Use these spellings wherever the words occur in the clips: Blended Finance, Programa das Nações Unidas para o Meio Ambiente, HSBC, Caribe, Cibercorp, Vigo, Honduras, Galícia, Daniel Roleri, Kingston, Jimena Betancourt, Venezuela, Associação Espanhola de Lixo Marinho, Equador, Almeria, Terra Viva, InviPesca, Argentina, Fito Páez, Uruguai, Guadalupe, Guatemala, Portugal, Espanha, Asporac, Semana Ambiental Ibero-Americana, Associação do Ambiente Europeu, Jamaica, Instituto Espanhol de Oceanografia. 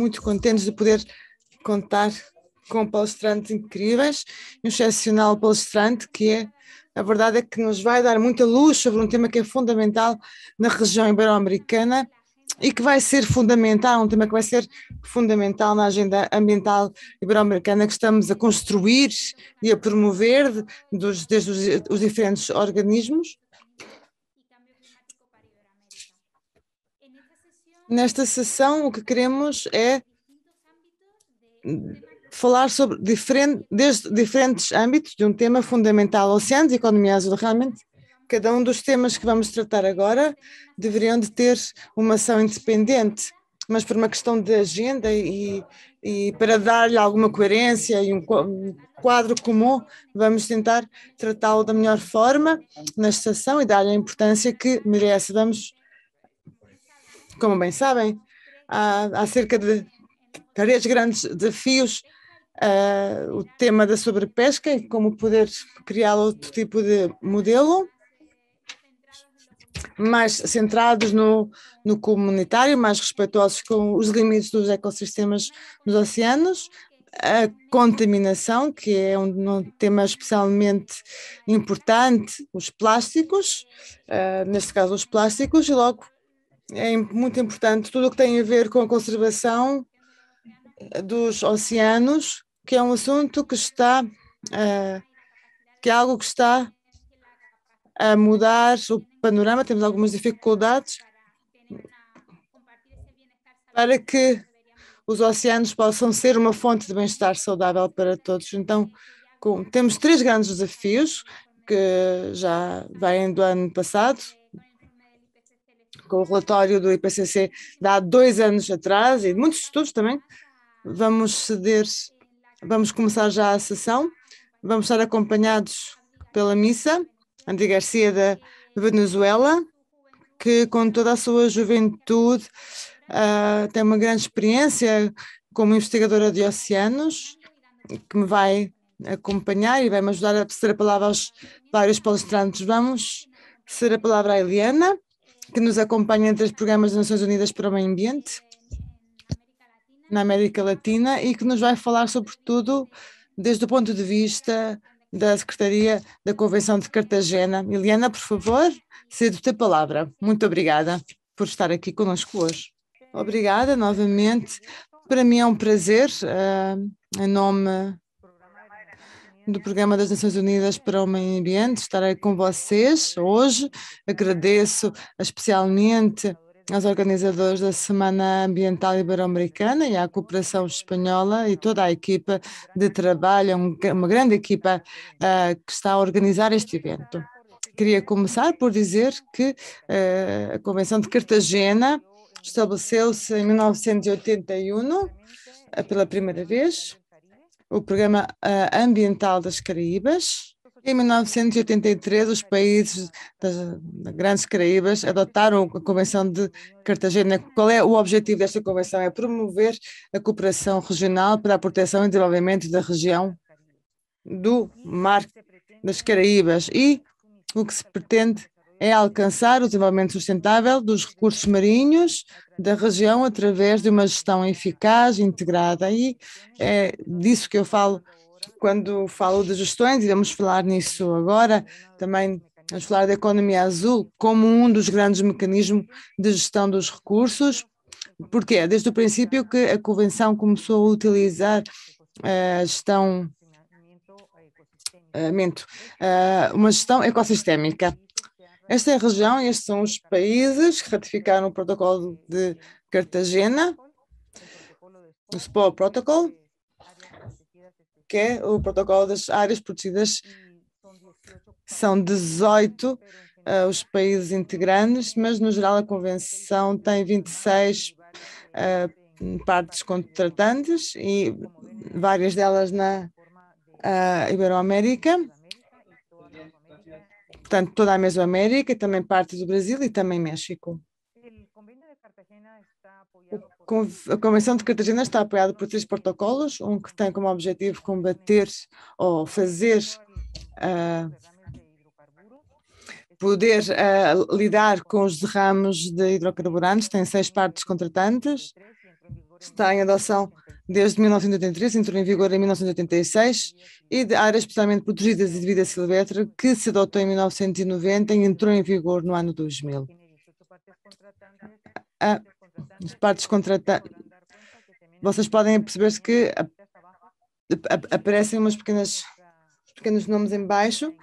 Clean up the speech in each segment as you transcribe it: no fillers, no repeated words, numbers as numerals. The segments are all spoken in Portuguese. muito contentes de poder contar com palestrantes incríveis, um excepcional palestrante que é, a verdade é que nos vai dar muita luz sobre um tema que é fundamental na região ibero-americana e que vai ser fundamental, um tema que vai ser fundamental na Agenda Ambiental Ibero-Americana que estamos a construir e a promover desde os diferentes organismos. Nesta sessão o que queremos é falar sobre diferentes âmbitos de um tema fundamental, oceanos e economia azul. Realmente, cada um dos temas que vamos tratar agora deveriam de ter uma ação independente, mas por uma questão de agenda e para dar-lhe alguma coerência e um quadro comum, vamos tentar tratá-lo da melhor forma nesta sessão e dar-lhe a importância que merece. Vamos, como bem sabem, há cerca de 3 grandes desafios, o tema da sobrepesca e como poder criar outro tipo de modelo, mais centrados no comunitário, mais respeitosos com os limites dos ecossistemas nos oceanos, a contaminação, que é um tema especialmente importante, os plásticos, neste caso os plásticos, e logo é muito importante tudo o que tem a ver com a conservação dos oceanos, que é um assunto que está, que é algo que está a mudar o panorama, temos algumas dificuldades para que os oceanos possam ser uma fonte de bem-estar saudável para todos. Então, temos 3 grandes desafios que já vêm do ano passado, com o relatório do IPCC de há 2 anos atrás e de muitos estudos também. Vamos começar já a sessão, vamos estar acompanhados pela missa, André Garcia da Venezuela, que com toda a sua juventude tem uma grande experiência como investigadora de oceanos, que me vai acompanhar e vai-me ajudar a ceder a palavra aos vários palestrantes. Vamos ceder a palavra à Eliana, que nos acompanha entre os Programas das Nações Unidas para o Meio Ambiente na América Latina e que nos vai falar sobretudo desde o ponto de vista da Secretaria da Convenção de Cartagena. Eliana, por favor, cedo-te a palavra. Muito obrigada por estar aqui conosco hoje. Obrigada novamente. Para mim é um prazer, em nome do Programa das Nações Unidas para o Meio Ambiente, estar aí com vocês hoje. Agradeço especialmente aos organizadores da Semana Ambiental Ibero-Americana e à Cooperação Espanhola e toda a equipa de trabalho, uma grande equipa que está a organizar este evento. Queria começar por dizer que a Convenção de Cartagena estabeleceu-se em 1981 pela primeira vez, o Programa Ambiental das Caraíbas. Em 1983, os países das Grandes Caraíbas adotaram a Convenção de Cartagena. Qual é o objetivo desta convenção? É promover a cooperação regional para a proteção e desenvolvimento da região do Mar das Caraíbas e o que se pretende é alcançar o desenvolvimento sustentável dos recursos marinhos da região através de uma gestão eficaz, integrada, e é disso que eu falo quando falo de gestões, e vamos falar nisso agora. Também vamos falar da economia azul como um dos grandes mecanismos de gestão dos recursos, porque é desde o princípio que a Convenção começou a utilizar a gestão, uma gestão ecossistémica. Esta é a região e estes são os países que ratificaram o protocolo de Cartagena, o SPOA Protocol, que é o protocolo das áreas protegidas. São 18 os países integrantes, mas no geral a Convenção tem 26 partes contratantes e várias delas na Ibero-América, portanto toda a Mesoamérica, também parte do Brasil e também México. A Convenção de Cartagena está apoiada por 3 protocolos, um que tem como objetivo combater ou fazer poder lidar com os derrames de hidrocarburantes, tem 6 partes contratantes, está em adoção desde 1983, entrou em vigor em 1986, e de áreas especialmente protegidas e de vida silvestre, que se adotou em 1990 e entrou em vigor no ano 2000. As partes contratantes, vocês podem perceber-se que aparecem uns pequenos nomes em baixo.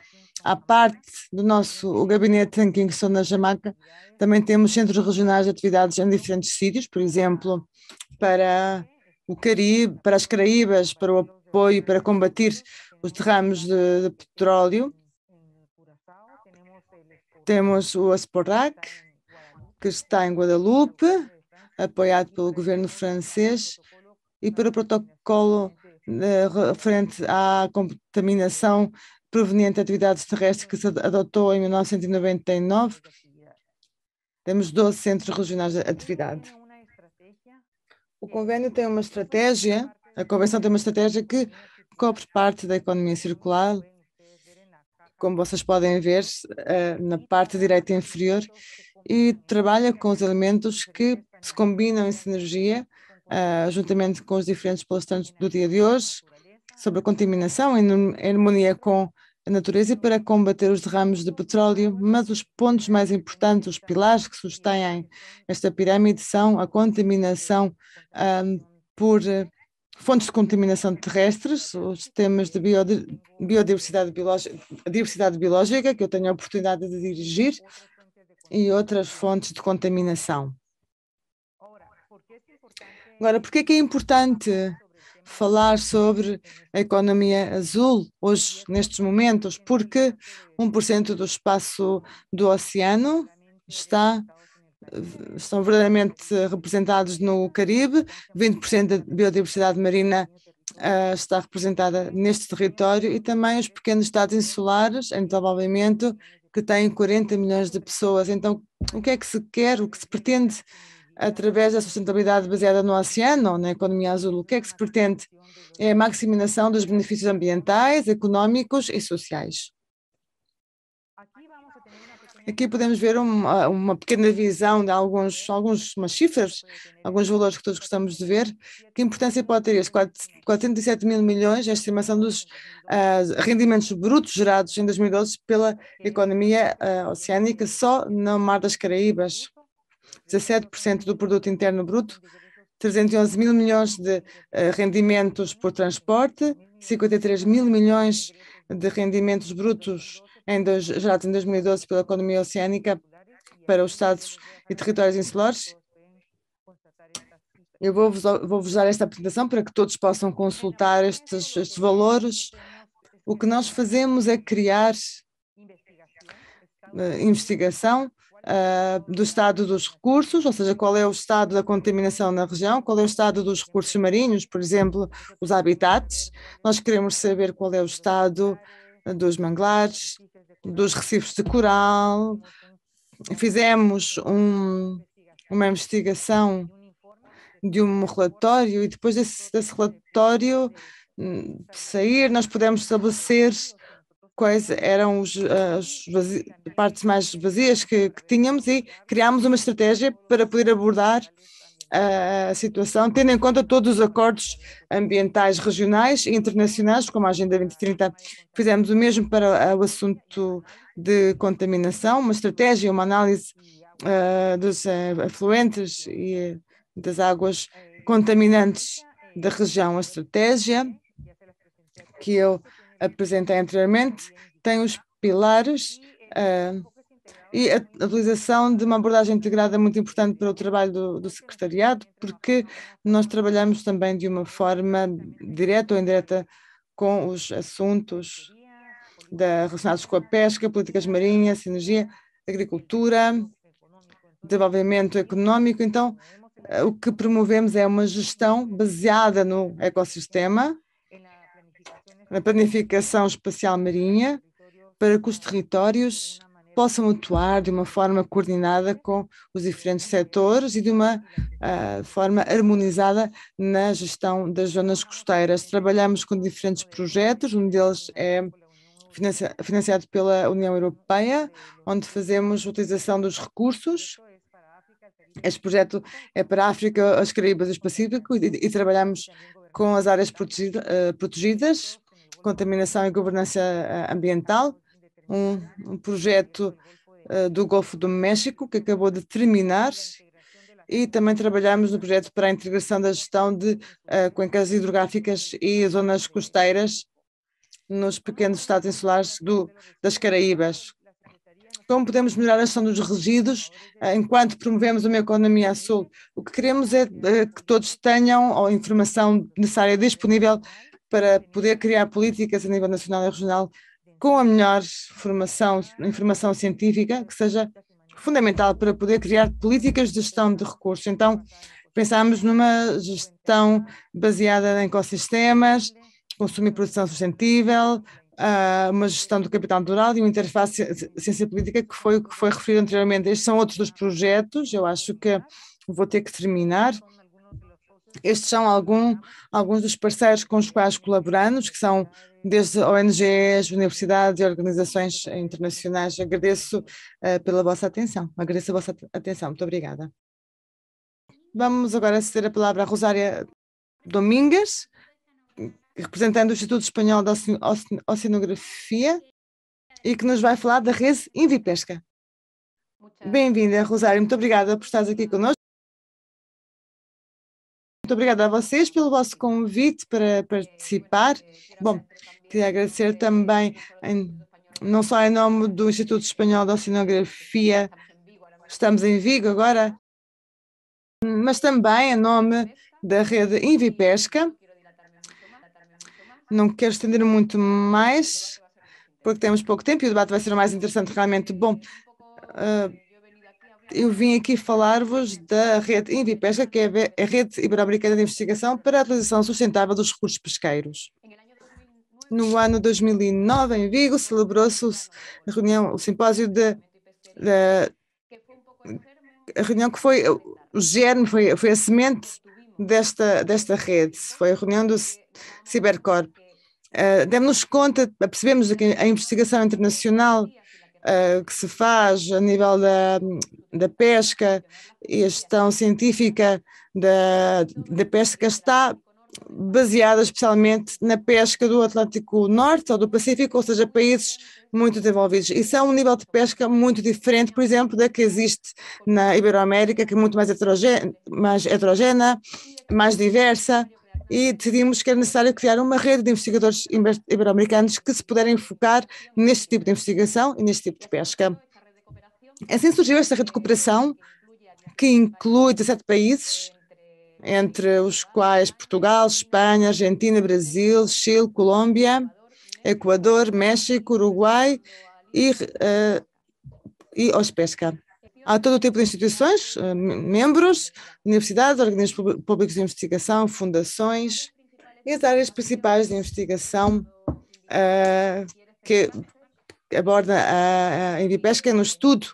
À parte do nosso gabinete em Kingston, na Jamaica, também temos centros regionais de atividades em diferentes sítios, por exemplo, para o Caribe, para as Caraíbas, para o apoio para combater os derrames de petróleo. Temos o Asporac, que está em Guadalupe, apoiado pelo governo francês, e para o protocolo referente à contaminação proveniente de atividades terrestres, que se adotou em 1999, temos 12 centros regionais de atividade. O convênio tem uma estratégia, a Convenção tem uma estratégia que cobre parte da economia circular, como vocês podem ver na parte direita inferior, e trabalha com os elementos que se combinam em sinergia, juntamente com os diferentes palestrantes do dia de hoje, sobre a contaminação em harmonia com a natureza e para combater os derrames de petróleo, mas os pontos mais importantes, os pilares que sustêm esta pirâmide são a contaminação por fontes de contaminação terrestres, os temas de biodiversidade biológica, que eu tenho a oportunidade de dirigir, e outras fontes de contaminação. Agora, por que é importante falar sobre a economia azul hoje, nestes momentos? Porque 1% do espaço do oceano estão verdadeiramente representados no Caribe, 20% da biodiversidade marina está representada neste território, e também os pequenos estados insulares em desenvolvimento, que têm 40 milhões de pessoas. Então, o que é que se quer, o que se pretende através da sustentabilidade baseada no oceano, ou na economia azul? O que é que se pretende? É a maximização dos benefícios ambientais, económicos e sociais. Aqui podemos ver uma pequena visão de algumas cifras, alguns valores que todos gostamos de ver. Que importância pode ter este? 407 mil milhões, a estimação dos rendimentos brutos gerados em 2012 pela economia oceânica só no Mar das Caraíbas. 17% do produto interno bruto, 311 mil milhões de rendimentos por transporte, 53 mil milhões de rendimentos brutos gerados em 2012 pela economia oceânica para os estados e territórios insulares. Eu vou-vos dar esta apresentação para que todos possam consultar estes valores. O que nós fazemos é criar investigação do estado dos recursos, ou seja, qual é o estado da contaminação na região, qual é o estado dos recursos marinhos, por exemplo, os habitats. Nós queremos saber qual é o estado dos manglares, dos recifes de coral. Fizemos uma investigação de um relatório, e depois desse relatório sair, nós pudemos estabelecer quais eram as partes mais vazias que tínhamos, e criámos uma estratégia para poder abordar a situação, tendo em conta todos os acordos ambientais regionais e internacionais, como a Agenda 2030. Fizemos o mesmo para o assunto de contaminação, uma estratégia, uma análise dos afluentes e das águas contaminantes da região. A estratégia que eu apresentei anteriormente tem os pilares e a utilização de uma abordagem integrada muito importante para o trabalho do secretariado, porque nós trabalhamos também de uma forma direta ou indireta com os assuntos relacionados com a pesca, políticas marinhas, energia, agricultura, desenvolvimento económico. Então, o que promovemos é uma gestão baseada no ecossistema, na planificação espacial marinha, para que os territórios possam atuar de uma forma coordenada com os diferentes setores e de uma forma harmonizada na gestão das zonas costeiras. Trabalhamos com diferentes projetos, um deles é financiado pela União Europeia, onde fazemos utilização dos recursos Este projeto é para a África, as Caraíbas e o Pacífico e trabalhamos com as áreas protegidas, contaminação e governança ambiental, um projeto do Golfo do México que acabou de terminar, e também trabalhamos no projeto para a integração da gestão de cuencas hidrográficas e zonas costeiras nos pequenos estados insulares das Caraíbas. Como podemos melhorar a gestão dos resíduos enquanto promovemos uma economia azul? O que queremos é que todos tenham a informação necessária disponível para poder criar políticas a nível nacional e regional com a melhor informação científica, que seja fundamental para poder criar políticas de gestão de recursos. Então, pensámos numa gestão baseada em ecossistemas, consumo e produção sustentável, uma gestão do capital natural e uma interface ciência política, que foi o que foi referido anteriormente. Estes são outros dos projetos, eu acho que vou ter que terminar. Estes são alguns dos parceiros com os quais colaboramos, que são desde ONGs, universidades e organizações internacionais. Agradeço pela vossa atenção. Agradeço a vossa atenção. Muito obrigada. Vamos agora ceder a palavra a Rosária Domingues, representando o Instituto Espanhol de Oceanografia, e que nos vai falar da rede InviPesca. Bem-vinda, Rosário, muito obrigada por estares aqui connosco. Muito obrigada a vocês pelo vosso convite para participar. Bom, queria agradecer também, não só em nome do Instituto Espanhol de Oceanografia, estamos em Vigo agora, mas também em nome da rede InviPesca. Não quero estender muito mais, porque temos pouco tempo e o debate vai ser o mais interessante realmente. Bom, eu vim aqui falar-vos da rede InviPesca, que é a rede ibero-americana de investigação para a utilização sustentável dos recursos pesqueiros. No ano 2009, em Vigo, celebrou-se a reunião, o simpósio a reunião que foi o germe, foi a semente desta rede, foi a reunião do Cibercorp. Demos-nos conta, percebemos que a investigação internacional que se faz a nível da pesca e a gestão científica da pesca está baseada especialmente na pesca do Atlântico Norte ou do Pacífico, ou seja, países muito desenvolvidos. E são um nível de pesca muito diferente, por exemplo, da que existe na Ibero-América, que é muito mais heterogénea, mais diversa, e decidimos que era necessário criar uma rede de investigadores ibero-americanos que se puderem focar neste tipo de investigação e neste tipo de pesca. Assim surgiu esta rede de cooperação, que inclui 17 países, entre os quais Portugal, Espanha, Argentina, Brasil, Chile, Colômbia, Equador, México, Uruguai e Ospesca. Há todo o tipo de instituições, membros, universidades, organismos públicos de investigação, fundações, e as áreas principais de investigação que aborda a InviPesca no estudo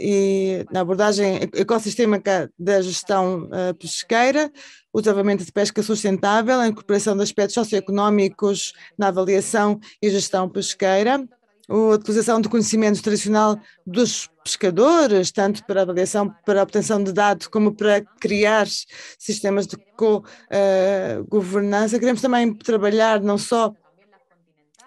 e na abordagem ecossistémica da gestão pesqueira, o desenvolvimento de pesca sustentável, a incorporação de aspectos socioeconómicos na avaliação e gestão pesqueira, a utilização de conhecimento tradicional dos pescadores, tanto para avaliação, para obtenção de dados, como para criar sistemas de co-governança. Queremos também trabalhar não só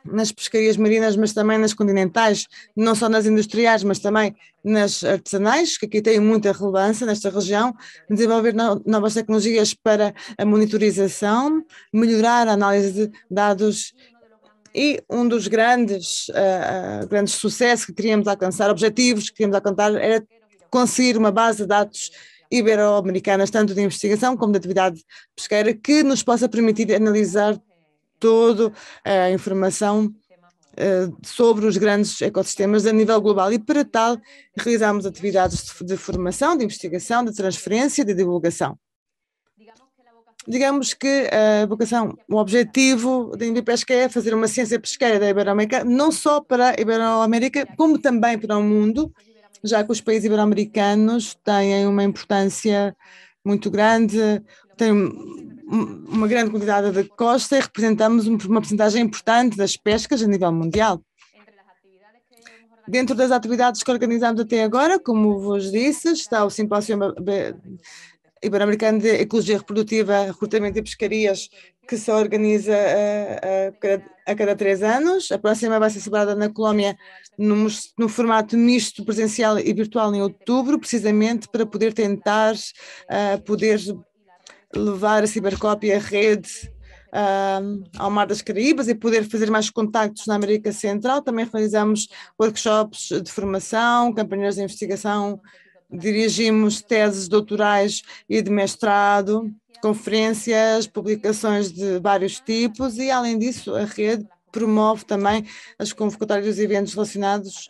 nas pescarias marinas, mas também nas continentais, não só nas industriais, mas também nas artesanais, que aqui têm muita relevância nesta região, desenvolver novas tecnologias para a monitorização, melhorar a análise de dados, e um dos grandes sucessos que queríamos alcançar, objetivos que queríamos alcançar, era conseguir uma base de dados ibero-americanas, tanto de investigação como de atividade pesqueira, que nos possa permitir analisar toda a informação sobre os grandes ecossistemas a nível global, e para tal realizamos atividades de formação, de investigação, de transferência, de divulgação. Digamos que a vocação, o objetivo da InviPesca é fazer uma ciência pesqueira da Ibero-América, não só para a Ibero-América, como também para o mundo, já que os países ibero-americanos têm uma importância muito grande, têm uma grande quantidade de costa e representamos uma porcentagem importante das pescas a nível mundial. Dentro das atividades que organizamos até agora, como vos disse, está o Simpósio Ibero-Americano de Ecologia Reprodutiva, Recrutamento e Pescarias, que se organiza a cada 3 anos. A próxima vai ser celebrada na Colômbia no formato misto presencial e virtual em outubro, precisamente para poder tentar poder levar a cibercópia à rede ao Mar das Caraíbas e poder fazer mais contactos na América Central. Também realizamos workshops de formação, campanhas de investigação, dirigimos teses doutorais e de mestrado, conferências, publicações de vários tipos e, além disso, a rede promove também as convocatórias dos eventos relacionados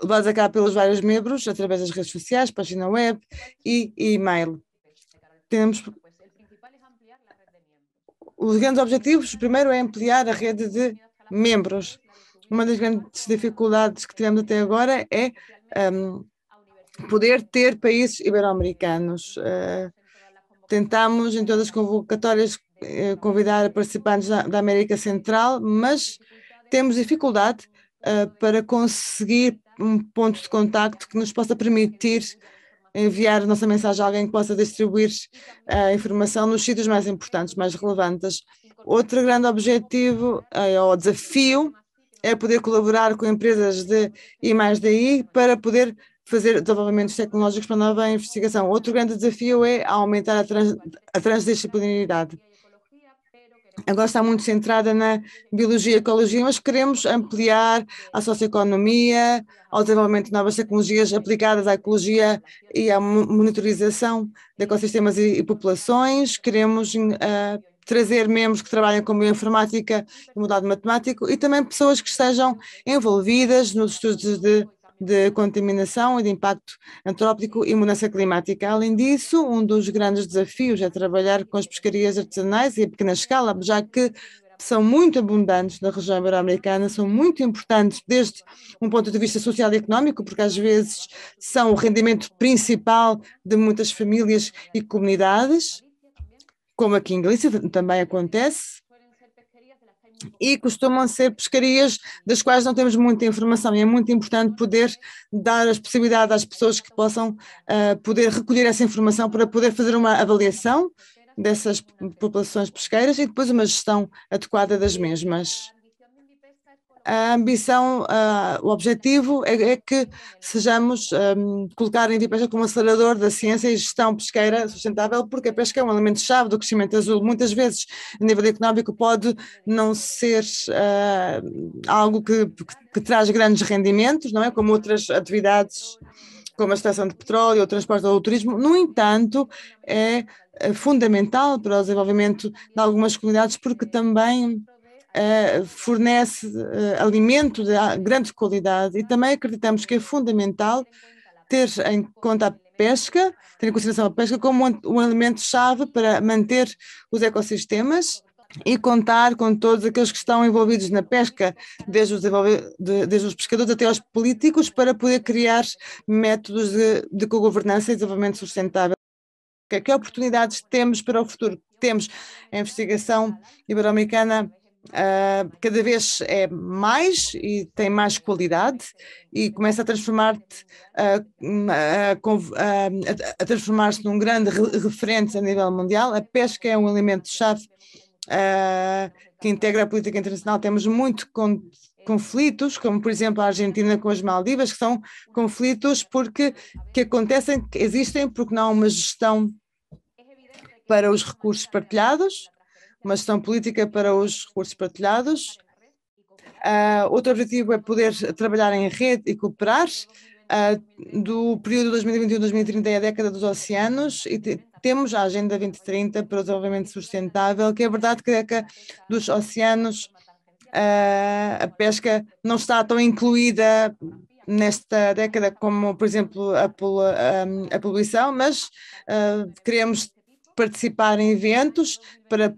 levados a cabo pelos vários membros através das redes sociais, página web e e-mail. Temos os grandes objetivos. O primeiro é ampliar a rede de membros. Uma das grandes dificuldades que tivemos até agora é poder ter países ibero-americanos. Tentamos em todas as convocatórias convidar participantes da América Central, mas temos dificuldade para conseguir um ponto de contacto que nos possa permitir enviar a nossa mensagem a alguém que possa distribuir a informação nos sítios mais importantes, mais relevantes. Outro grande objetivo, ou desafio, é poder colaborar com empresas de I+D para poder fazer desenvolvimentos tecnológicos para nova investigação. Outro grande desafio é aumentar a transdisciplinaridade. Agora está muito centrada na biologia e ecologia, mas queremos ampliar a socioeconomia, ao desenvolvimento de novas tecnologias aplicadas à ecologia e à monitorização de ecossistemas e populações. Queremos trazer membros que trabalham com bioinformática e modelo matemático e também pessoas que estejam envolvidas nos estudos de contaminação e de impacto antrópico e mudança climática. Além disso, um dos grandes desafios é trabalhar com as pescarias artesanais e a pequena escala, já que são muito abundantes na região ibero-americana, são muito importantes desde um ponto de vista social e económico, porque às vezes são o rendimento principal de muitas famílias e comunidades, como aqui em Galícia também acontece, e costumam ser pescarias das quais não temos muita informação, e é muito importante poder dar as possibilidades às pessoas que possam poder recolher essa informação para poder fazer uma avaliação dessas populações pesqueiras e depois uma gestão adequada das mesmas. A ambição, o objetivo é que sejamos colocar a InviPesca como acelerador da ciência e gestão pesqueira sustentável, porque a pesca é um elemento-chave do crescimento azul. Muitas vezes, a nível económico, pode não ser algo que traz grandes rendimentos, não é? Como outras atividades, como a extração de petróleo, o transporte ou o turismo. No entanto, é fundamental para o desenvolvimento de algumas comunidades, porque também fornece alimento de grande qualidade, e também acreditamos que é fundamental ter em conta a pesca, ter em consideração a pesca como um elemento-chave para manter os ecossistemas e contar com todos aqueles que estão envolvidos na pesca, desde os pescadores até aos políticos, para poder criar métodos de co-governança e desenvolvimento sustentável. Que oportunidades temos para o futuro? Temos a investigação ibero-americana cada vez é mais e tem mais qualidade e começa a transformar-se num grande referente a nível mundial. A pesca é um elemento-chave que integra a política internacional. Temos muito conflitos, como por exemplo a Argentina com as Maldivas, que são conflitos que existem porque não há uma gestão para os recursos partilhados, uma gestão política para os recursos partilhados. Outro objetivo é poder trabalhar em rede e cooperar. Do período 2021-2030 é a década dos oceanos e temos a Agenda 2030 para o desenvolvimento sustentável, que é verdade que a década dos oceanos, a pesca não está tão incluída nesta década como, por exemplo, a poluição, mas queremos participar em eventos para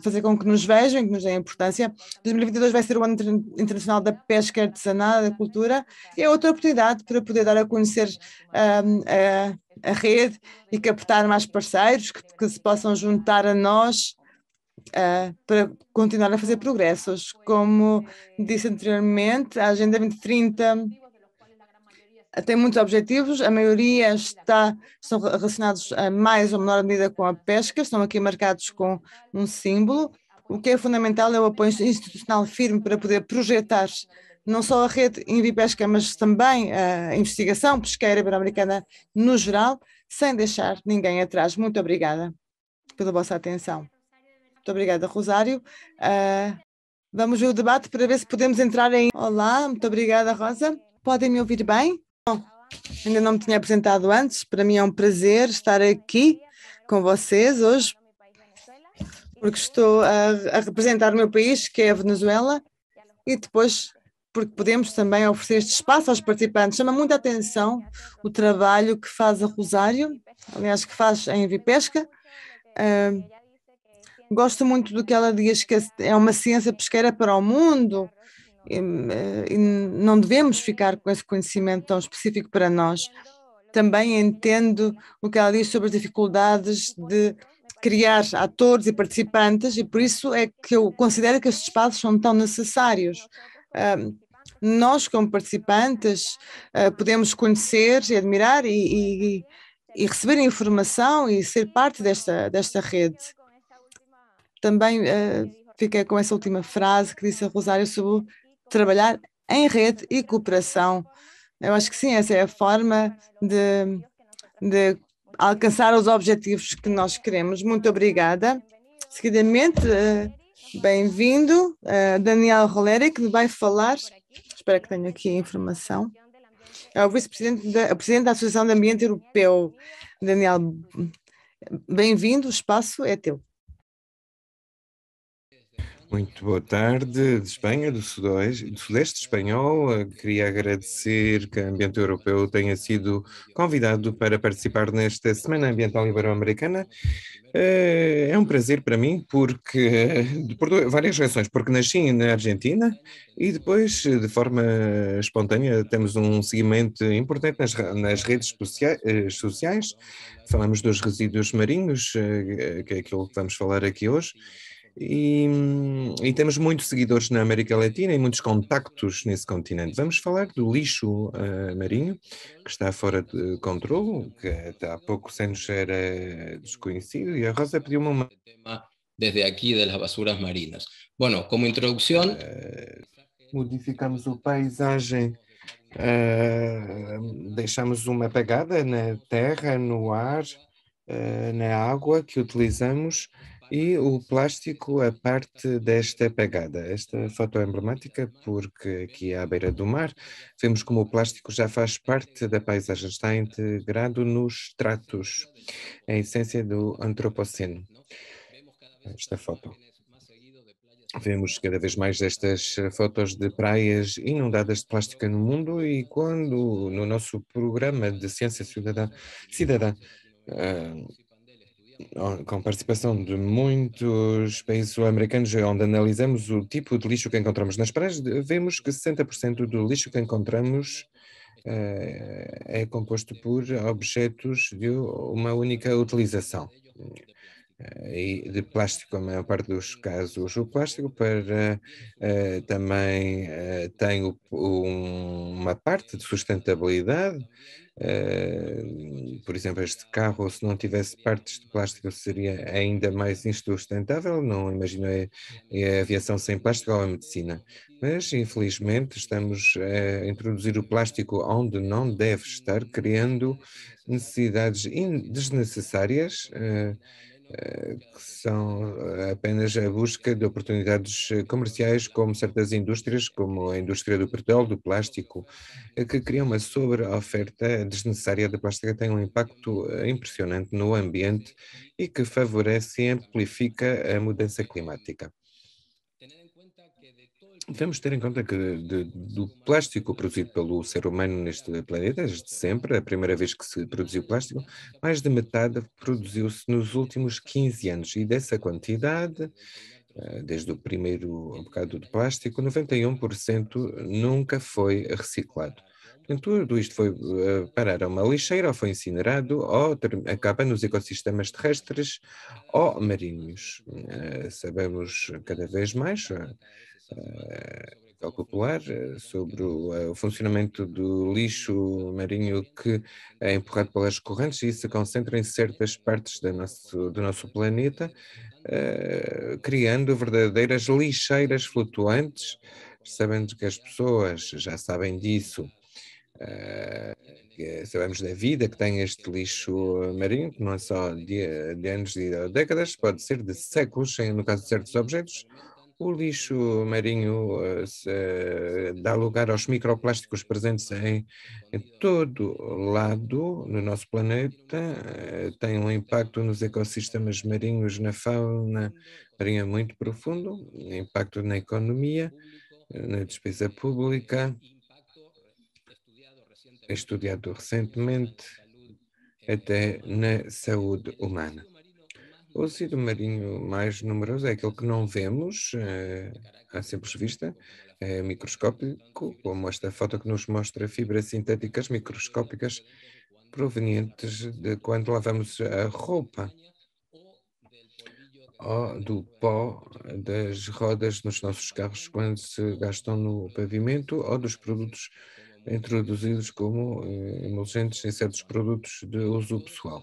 fazer com que nos vejam e que nos deem importância. 2022 vai ser o Ano Internacional da Pesca Artesanal, da Cultura, e é outra oportunidade para poder dar a conhecer a rede e captar mais parceiros que se possam juntar a nós para continuar a fazer progressos. Como disse anteriormente, a Agenda 2030 tem muitos objetivos, a maioria são relacionados a mais ou menor medida com a pesca, estão aqui marcados com um símbolo. O que é fundamental é o apoio institucional firme para poder projetar não só a rede InviPesca, mas também a investigação pesqueira ibero-americana no geral, sem deixar ninguém atrás. Muito obrigada pela vossa atenção. Muito obrigada, Rosário. Vamos ver o debate para ver se podemos entrar em... Olá, muito obrigada, Rosa. Podem me ouvir bem? Bom, ainda não me tinha apresentado antes. Para mim é um prazer estar aqui com vocês hoje, porque estou a representar o meu país, que é a Venezuela, e depois porque podemos também oferecer este espaço aos participantes. Chama muita atenção o trabalho que faz a Rosário, aliás, que faz a InviPesca. Gosto muito do que ela diz, que é uma ciência pesqueira para o mundo, e não devemos ficar com esse conhecimento tão específico para nós. Também entendo o que ela diz sobre as dificuldades de criar atores e participantes, e por isso é que eu considero que estes espaços são tão necessários. Nós, como participantes, podemos conhecer e admirar e receber informação e ser parte desta rede. Também fiquei com essa última frase que disse a Rosário sobre trabalhar em rede e cooperação. Eu acho que sim, essa é a forma de alcançar os objetivos que nós queremos. Muito obrigada. Seguidamente, bem-vindo, Daniel Roleri, que vai falar, espero que tenha aqui a informação, é o vice-presidente da Associação do Ambiente Europeu. Daniel, bem-vindo, o espaço é teu. Muito boa tarde, de Espanha, do Sudeste espanhol. Queria agradecer que o Ambiente Europeu tenha sido convidado para participar nesta Semana Ambiental Ibero-Americana. É um prazer para mim, por várias razões, porque nasci na Argentina e depois, de forma espontânea, temos um seguimento importante nas redes sociais. Falamos dos resíduos marinhos, que é aquilo que vamos falar aqui hoje. E temos muitos seguidores na América Latina e muitos contactos nesse continente. Vamos falar do lixo marinho, que está fora de controlo, que até há poucos anos era desconhecido, e a Rosa pediu uma... Desde aqui, das basuras marinas. Bueno, como introdução... Modificamos a paisagem, deixamos uma pegada na terra, no ar, na água que utilizamos, e o plástico a parte desta pegada. Esta foto é emblemática porque aqui à beira do mar vemos como o plástico já faz parte da paisagem, está integrado nos estratos, a essência do antropoceno. Esta foto. Vemos cada vez mais estas fotos de praias inundadas de plástico no mundo, e quando no nosso programa de ciência cidadã com participação de muitos países sul-americanos, onde analisamos o tipo de lixo que encontramos nas praias, vemos que 60% do lixo que encontramos é composto por objetos de uma única utilização. E de plástico, a maior parte dos casos. O plástico também tem uma parte de sustentabilidade. Por exemplo, este carro, se não tivesse partes de plástico, seria ainda mais insustentável. Não imagino a aviação sem plástico ou a medicina. Mas, infelizmente, estamos a introduzir o plástico onde não deve estar, criando necessidades desnecessárias, que são apenas a busca de oportunidades comerciais, como certas indústrias, como a indústria do petróleo, do plástico, que cria uma sobre-oferta desnecessária de plástico, que tem um impacto impressionante no ambiente e que favorece e amplifica a mudança climática. Devemos ter em conta que do plástico produzido pelo ser humano neste planeta, desde sempre, a primeira vez que se produziu plástico, mais de metade produziu-se nos últimos 15 anos. E dessa quantidade, desde o primeiro bocado de plástico, 91% nunca foi reciclado. Tudo isto foi parar a uma lixeira, ou foi incinerado, ou acaba nos ecossistemas terrestres ou marinhos. Sabemos cada vez mais, popular, sobre o funcionamento do lixo marinho que é empurrado pelas correntes e se concentra em certas partes do nosso planeta, criando verdadeiras lixeiras flutuantes. Sabemos que as pessoas já sabem disso, sabemos da vida que tem este lixo marinho, que não é só de anos e décadas, pode ser de séculos, no caso de certos objetos. O lixo marinho dá lugar aos microplásticos presentes em todo lado no nosso planeta, tem um impacto nos ecossistemas marinhos, na fauna marinha muito profundo, impacto na economia, na despesa pública, estudado recentemente, até na saúde humana. O tecido marinho mais numeroso é aquele que não vemos à simples vista, é microscópico, como esta foto que nos mostra fibras sintéticas microscópicas provenientes de quando lavamos a roupa ou do pó das rodas nos nossos carros quando se gastam no pavimento ou dos produtos introduzidos como emulgentes em certos produtos de uso pessoal.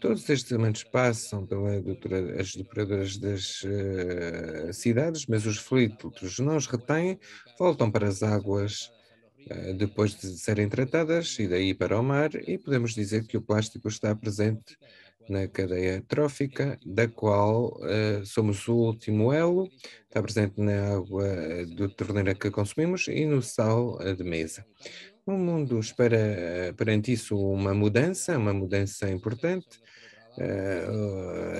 Todos estes elementos passam pelas depuradoras das cidades, mas os filtros não os retêm, voltam para as águas depois de serem tratadas e daí para o mar, e podemos dizer que o plástico está presente na cadeia trófica, da qual somos o último elo, está presente na água do torneira que consumimos e no sal de mesa. O mundo espera perante isso uma mudança importante.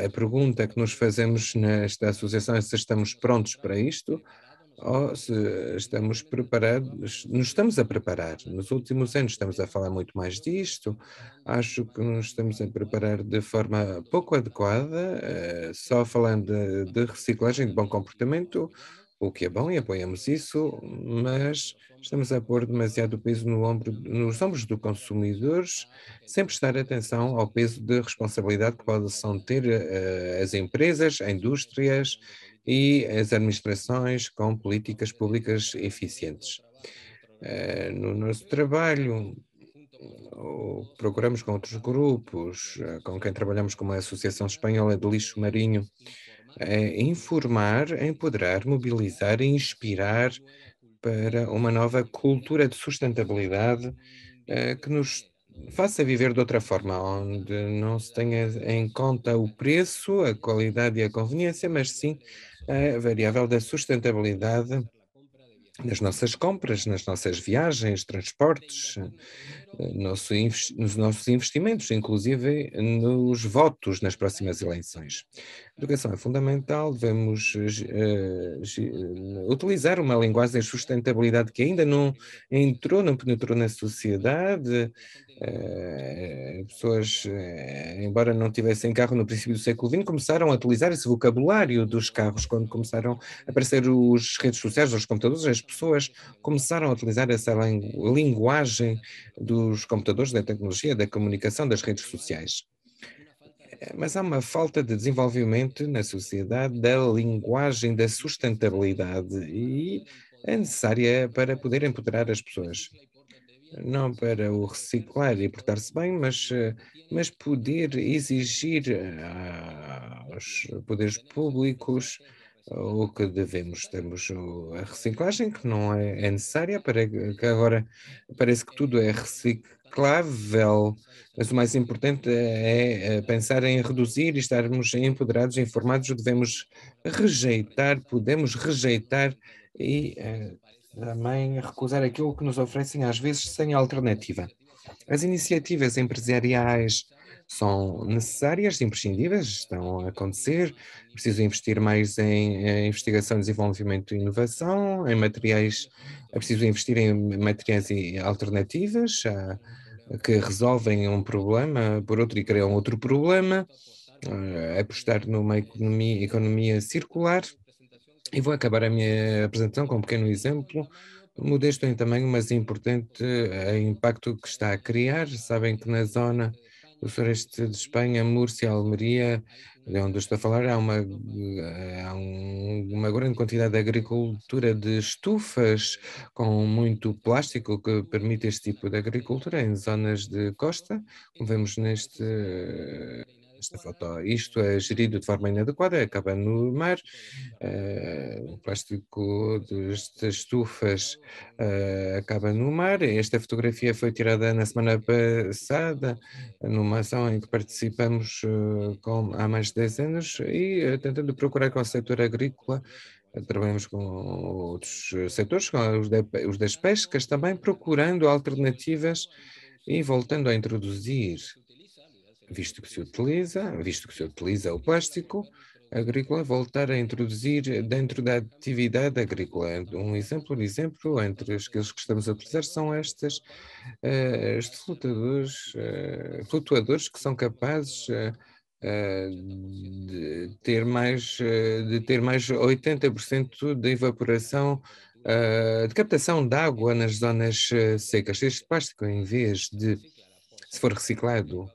A pergunta que nos fazemos nesta associação é se estamos prontos para isto ou se estamos preparados, nos estamos a preparar. Nos últimos anos estamos a falar muito mais disto, acho que nos estamos a preparar de forma pouco adequada, só falando de reciclagem, de bom comportamento, o que é bom e apoiamos isso, mas estamos a pôr demasiado peso nos ombros dos consumidores, sem prestar atenção ao peso de responsabilidade que possam ter as empresas, as indústrias e as administrações com políticas públicas eficientes. No nosso trabalho, procuramos com outros grupos, com quem trabalhamos como a Associação Espanhola de Lixo Marinho, informar, empoderar, mobilizar e inspirar para uma nova cultura de sustentabilidade que nos faça viver de outra forma, onde não se tenha em conta o preço, a qualidade e a conveniência, mas sim a variável da sustentabilidade nas nossas compras, nas nossas viagens, transportes, nos nossos investimentos, inclusive nos votos nas próximas eleições. A educação é fundamental, devemos utilizar uma linguagem de sustentabilidade que ainda não entrou, não penetrou na sociedade. Pessoas, embora não tivessem carro no princípio do século XX, começaram a utilizar esse vocabulário dos carros quando começaram a aparecer as redes sociais, os computadores, as pessoas começaram a utilizar essa linguagem dos computadores, da tecnologia, da comunicação, das redes sociais. Mas há uma falta de desenvolvimento na sociedade da linguagem da sustentabilidade e é necessária para poder empoderar as pessoas. Não para o reciclar e portar-se bem, mas poder exigir aos poderes públicos o que devemos. Temos a reciclagem, que não é necessária, que agora parece que tudo é reciclável, mas o mais importante é pensar em reduzir e estarmos empoderados, informados, devemos rejeitar, podemos rejeitar e também recusar aquilo que nos oferecem, às vezes sem alternativa. As iniciativas empresariais são necessárias, imprescindíveis, estão a acontecer. Preciso investir mais em investigação, desenvolvimento e inovação, em materiais, é preciso investir em materiais alternativas que resolvem um problema por outro e criam outro problema, apostar numa economia circular. E vou acabar a minha apresentação com um pequeno exemplo modesto em tamanho, mas importante impacto que está a criar. Sabem que na zona do Sureste de Espanha, Múrcia, Almeria, de onde estou a falar, há uma grande quantidade de agricultura de estufas com muito plástico que permite este tipo de agricultura em zonas de costa, como vemos nesta foto. Isto é gerido de forma inadequada, acaba no mar. O plástico destas estufas acaba no mar. Esta fotografia foi tirada na semana passada, numa ação em que participamos há mais de 10 anos e tentando procurar com o setor agrícola. Trabalhamos com outros setores, com os das pescas também, procurando alternativas e voltando a introduzir, visto que se utiliza o plástico agrícola, voltar a introduzir dentro da atividade agrícola. Um exemplo entre aqueles que estamos a utilizar são estes flutuadores que são capazes de ter mais 80% de evaporação, de captação de água nas zonas secas. Este plástico, em vez de, se for reciclado,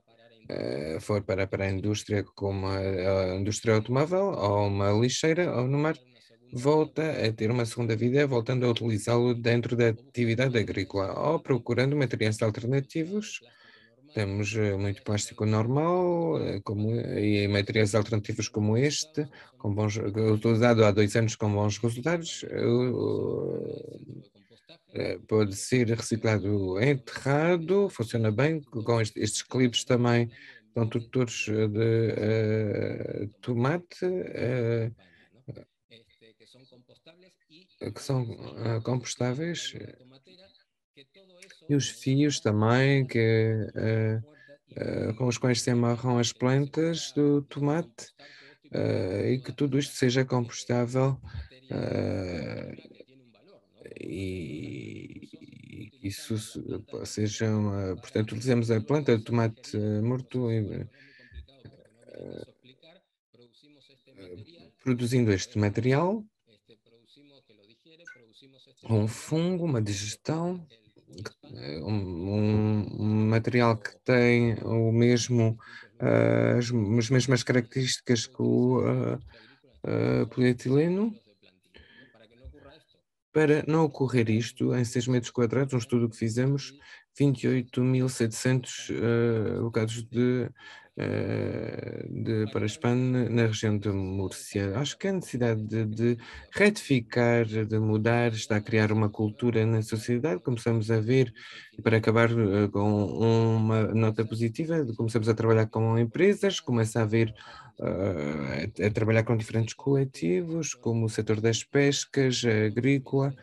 for para a indústria, como a indústria automóvel, ou uma lixeira, ou no mar, volta a ter uma segunda vida, voltando a utilizá-lo dentro da atividade agrícola, ou procurando materiais alternativos. Temos muito plástico normal e materiais alternativos como este, utilizado há 2 anos com bons resultados. Pode ser reciclado, enterrado, funciona bem. Com estes clipes também são tutores de tomate, que são compostáveis, e os fios também com os quais se amarram as plantas do tomate, e que tudo isto seja compostável. E isso seja, portanto, utilizamos a planta de tomate morto e, produzindo este material, um fungo, uma digestão, um material que tem as mesmas características que o polietileno. Para não ocorrer isto, em 6 metros quadrados, um estudo que fizemos, 28.700 bocados de paraspan na região de Múrcia. Acho que a necessidade de retificar, de mudar, está a criar uma cultura na sociedade. Começamos a ver, para acabar com uma nota positiva, começamos a trabalhar com empresas, começa a haver a trabalhar com diferentes coletivos, como o setor das pescas, agrícola,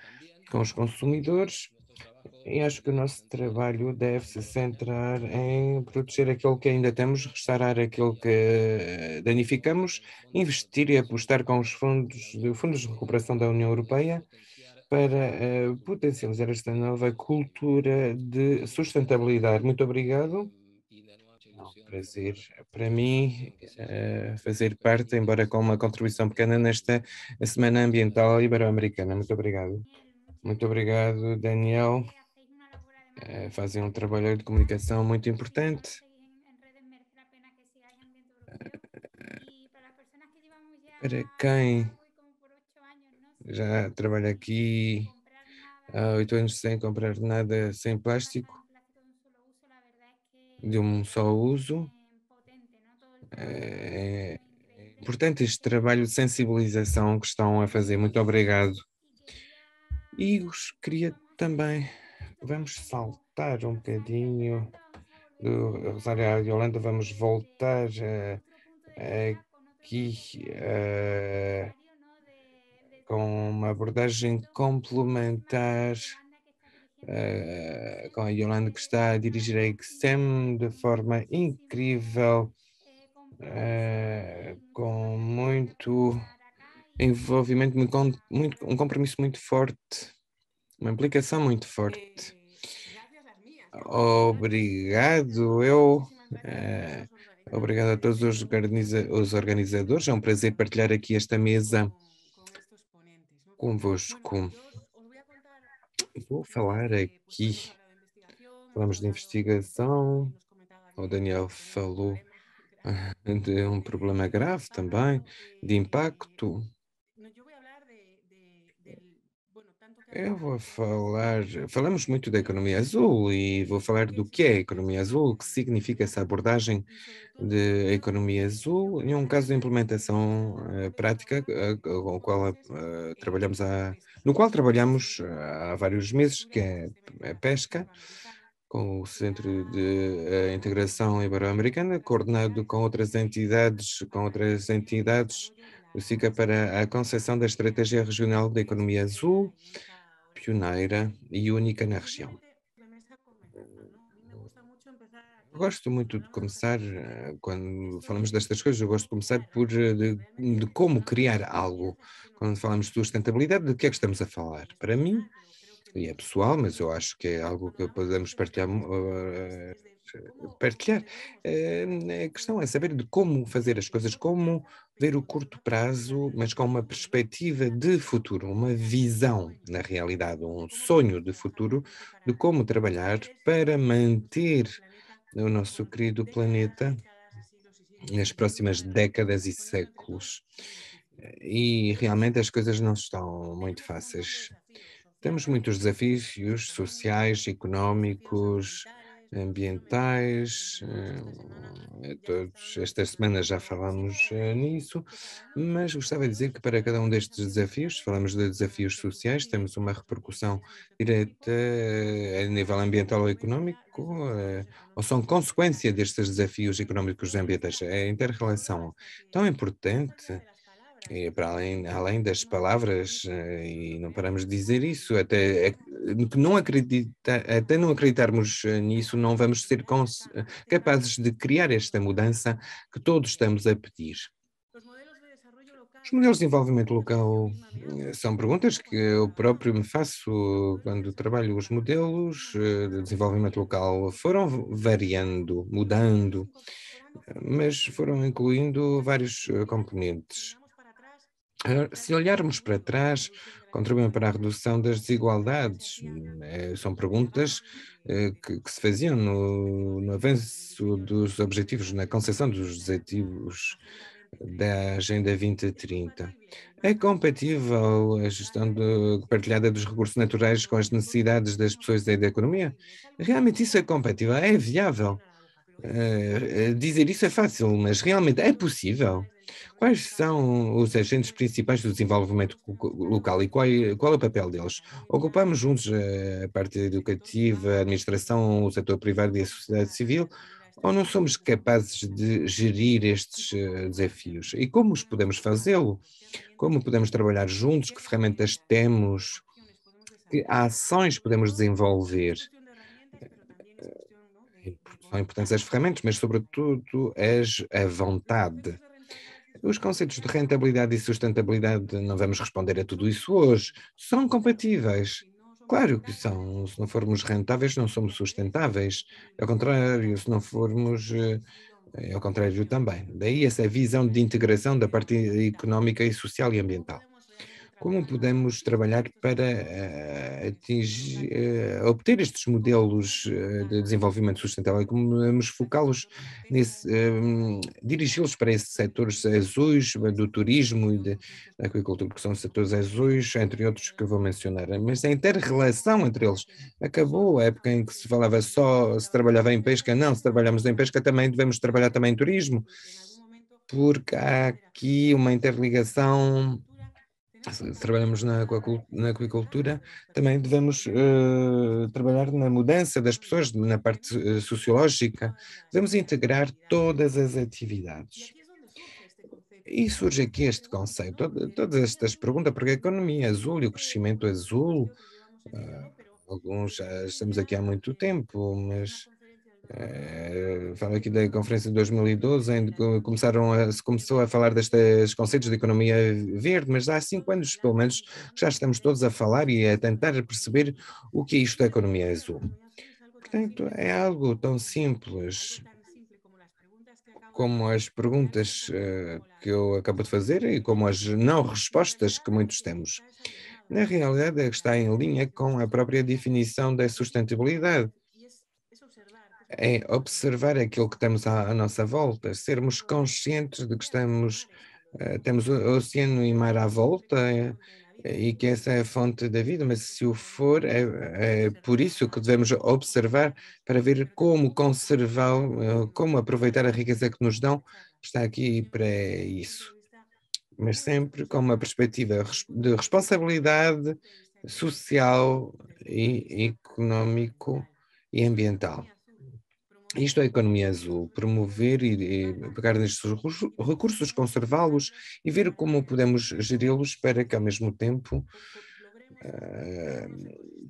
com os consumidores. E acho que o nosso trabalho deve se centrar em proteger aquilo que ainda temos, restaurar aquilo que danificamos, investir e apostar com os fundos de recuperação da União Europeia para potencializar esta nova cultura de sustentabilidade. Muito obrigado. É um prazer para mim fazer parte, embora com uma contribuição pequena, nesta Semana Ambiental Ibero-Americana. Muito obrigado. Muito obrigado, Daniel. Fazem um trabalho de comunicação muito importante. Para quem já trabalha aqui há 8 anos sem comprar nada, sem plástico, de um só uso, é importante este trabalho de sensibilização que estão a fazer. Muito obrigado. E queria também... Vamos saltar um bocadinho do Rosário à Yolanda, vamos voltar aqui com uma abordagem complementar com a Yolanda, que está a dirigir a EXEM de forma incrível, com muito envolvimento, um compromisso muito forte, uma implicação muito forte. Obrigado, obrigado a todos os organizadores. É um prazer partilhar aqui esta mesa convosco. Eu vou falar aqui, falamos de investigação, o Daniel falou de um problema grave também, de impacto. Eu vou falar, falamos muito da economia azul e vou falar do que é a economia azul, o que significa essa abordagem de economia azul em um caso de implementação prática com o qual trabalhamos há vários meses, que é a pesca, com o Centro de Integração Ibero-Americana, coordenado com outras entidades, do SICA para a concepção da Estratégia Regional de Economia Azul, pioneira e única na região. Eu gosto muito de começar, quando falamos destas coisas, eu gosto de começar por de como criar algo. Quando falamos de sustentabilidade, de que é que estamos a falar? Para mim, e é pessoal, mas eu acho que é algo que podemos partilhar, a questão é saber de como fazer as coisas, como ver o curto prazo, mas com uma perspectiva de futuro, uma visão, na realidade, um sonho de futuro, de como trabalhar para manter o nosso querido planeta nas próximas décadas e séculos. E realmente as coisas não estão muito fáceis. Temos muitos desafios sociais, económicos, ambientais, todos, esta semana já falámos nisso, mas gostava de dizer que para cada um destes desafios, falamos de desafios sociais, temos uma repercussão direta a nível ambiental ou económico, ou são consequência destes desafios económicos e ambientais, a interrelação tão importante. E para além das palavras, e não paramos de dizer isso, até não acreditarmos nisso, não vamos ser capazes de criar esta mudança que todos estamos a pedir. Os modelos de desenvolvimento local são perguntas que eu próprio me faço quando trabalho. Os modelos de desenvolvimento local foram variando, mudando, mas foram incluindo vários componentes. Se olharmos para trás, contribuem para a redução das desigualdades. São perguntas que se faziam no avanço dos objetivos, na concessão dos objetivos da Agenda 2030. É compatível a gestão partilhada dos recursos naturais com as necessidades das pessoas e da economia? Realmente isso é compatível? É viável? Dizer isso é fácil, mas realmente é possível? Quais são os agentes principais do desenvolvimento local e qual é o papel deles? Ocupamos juntos a parte educativa, a administração, o setor privado e a sociedade civil, ou não somos capazes de gerir estes desafios? E como os podemos fazê-lo? Como podemos trabalhar juntos? Que ferramentas temos? Que ações podemos desenvolver? São importantes as ferramentas, mas sobretudo a vontade. Os conceitos de rentabilidade e sustentabilidade, não vamos responder a tudo isso hoje, são compatíveis. Claro que são. Se não formos rentáveis, não somos sustentáveis. Ao contrário, se não formos, ao contrário também. Daí essa visão de integração da parte económica e social e ambiental. Como podemos trabalhar para obter estes modelos de desenvolvimento sustentável? Como podemos focá-los, dirigi-los para esses setores azuis do turismo e da agricultura, que são setores azuis, entre outros que eu vou mencionar. Mas a inter-relação entre eles acabou. A época em que se falava só se trabalhava em pesca, não, se trabalhamos em pesca também devemos trabalhar também em turismo, porque há aqui uma interligação. Se trabalhamos na aquicultura, também devemos trabalhar na mudança das pessoas, na parte sociológica. Devemos integrar todas as atividades. E surge aqui este conceito, todas estas perguntas, porque a economia azul e o crescimento azul, alguns já estamos aqui há muito tempo, mas... falo aqui da conferência de 2012, onde se começou a falar destes conceitos de economia verde, mas há 5 anos, pelo menos, já estamos todos a falar e a tentar perceber o que é isto da economia azul. Portanto, é algo tão simples como as perguntas que eu acabo de fazer e como as não respostas que muitos temos. na realidade está em linha com a própria definição da sustentabilidade. É observar aquilo que temos à nossa volta, sermos conscientes de que temos o oceano e mar à volta e que essa é a fonte da vida, mas se o for, é por isso que devemos observar para ver como conservá-lo, como aproveitar a riqueza que nos dão, está aqui para isso. Mas sempre com uma perspectiva de responsabilidade social e económico e ambiental. Isto é a economia azul, promover e pegar nestes recursos, conservá-los e ver como podemos geri-los para que ao mesmo tempo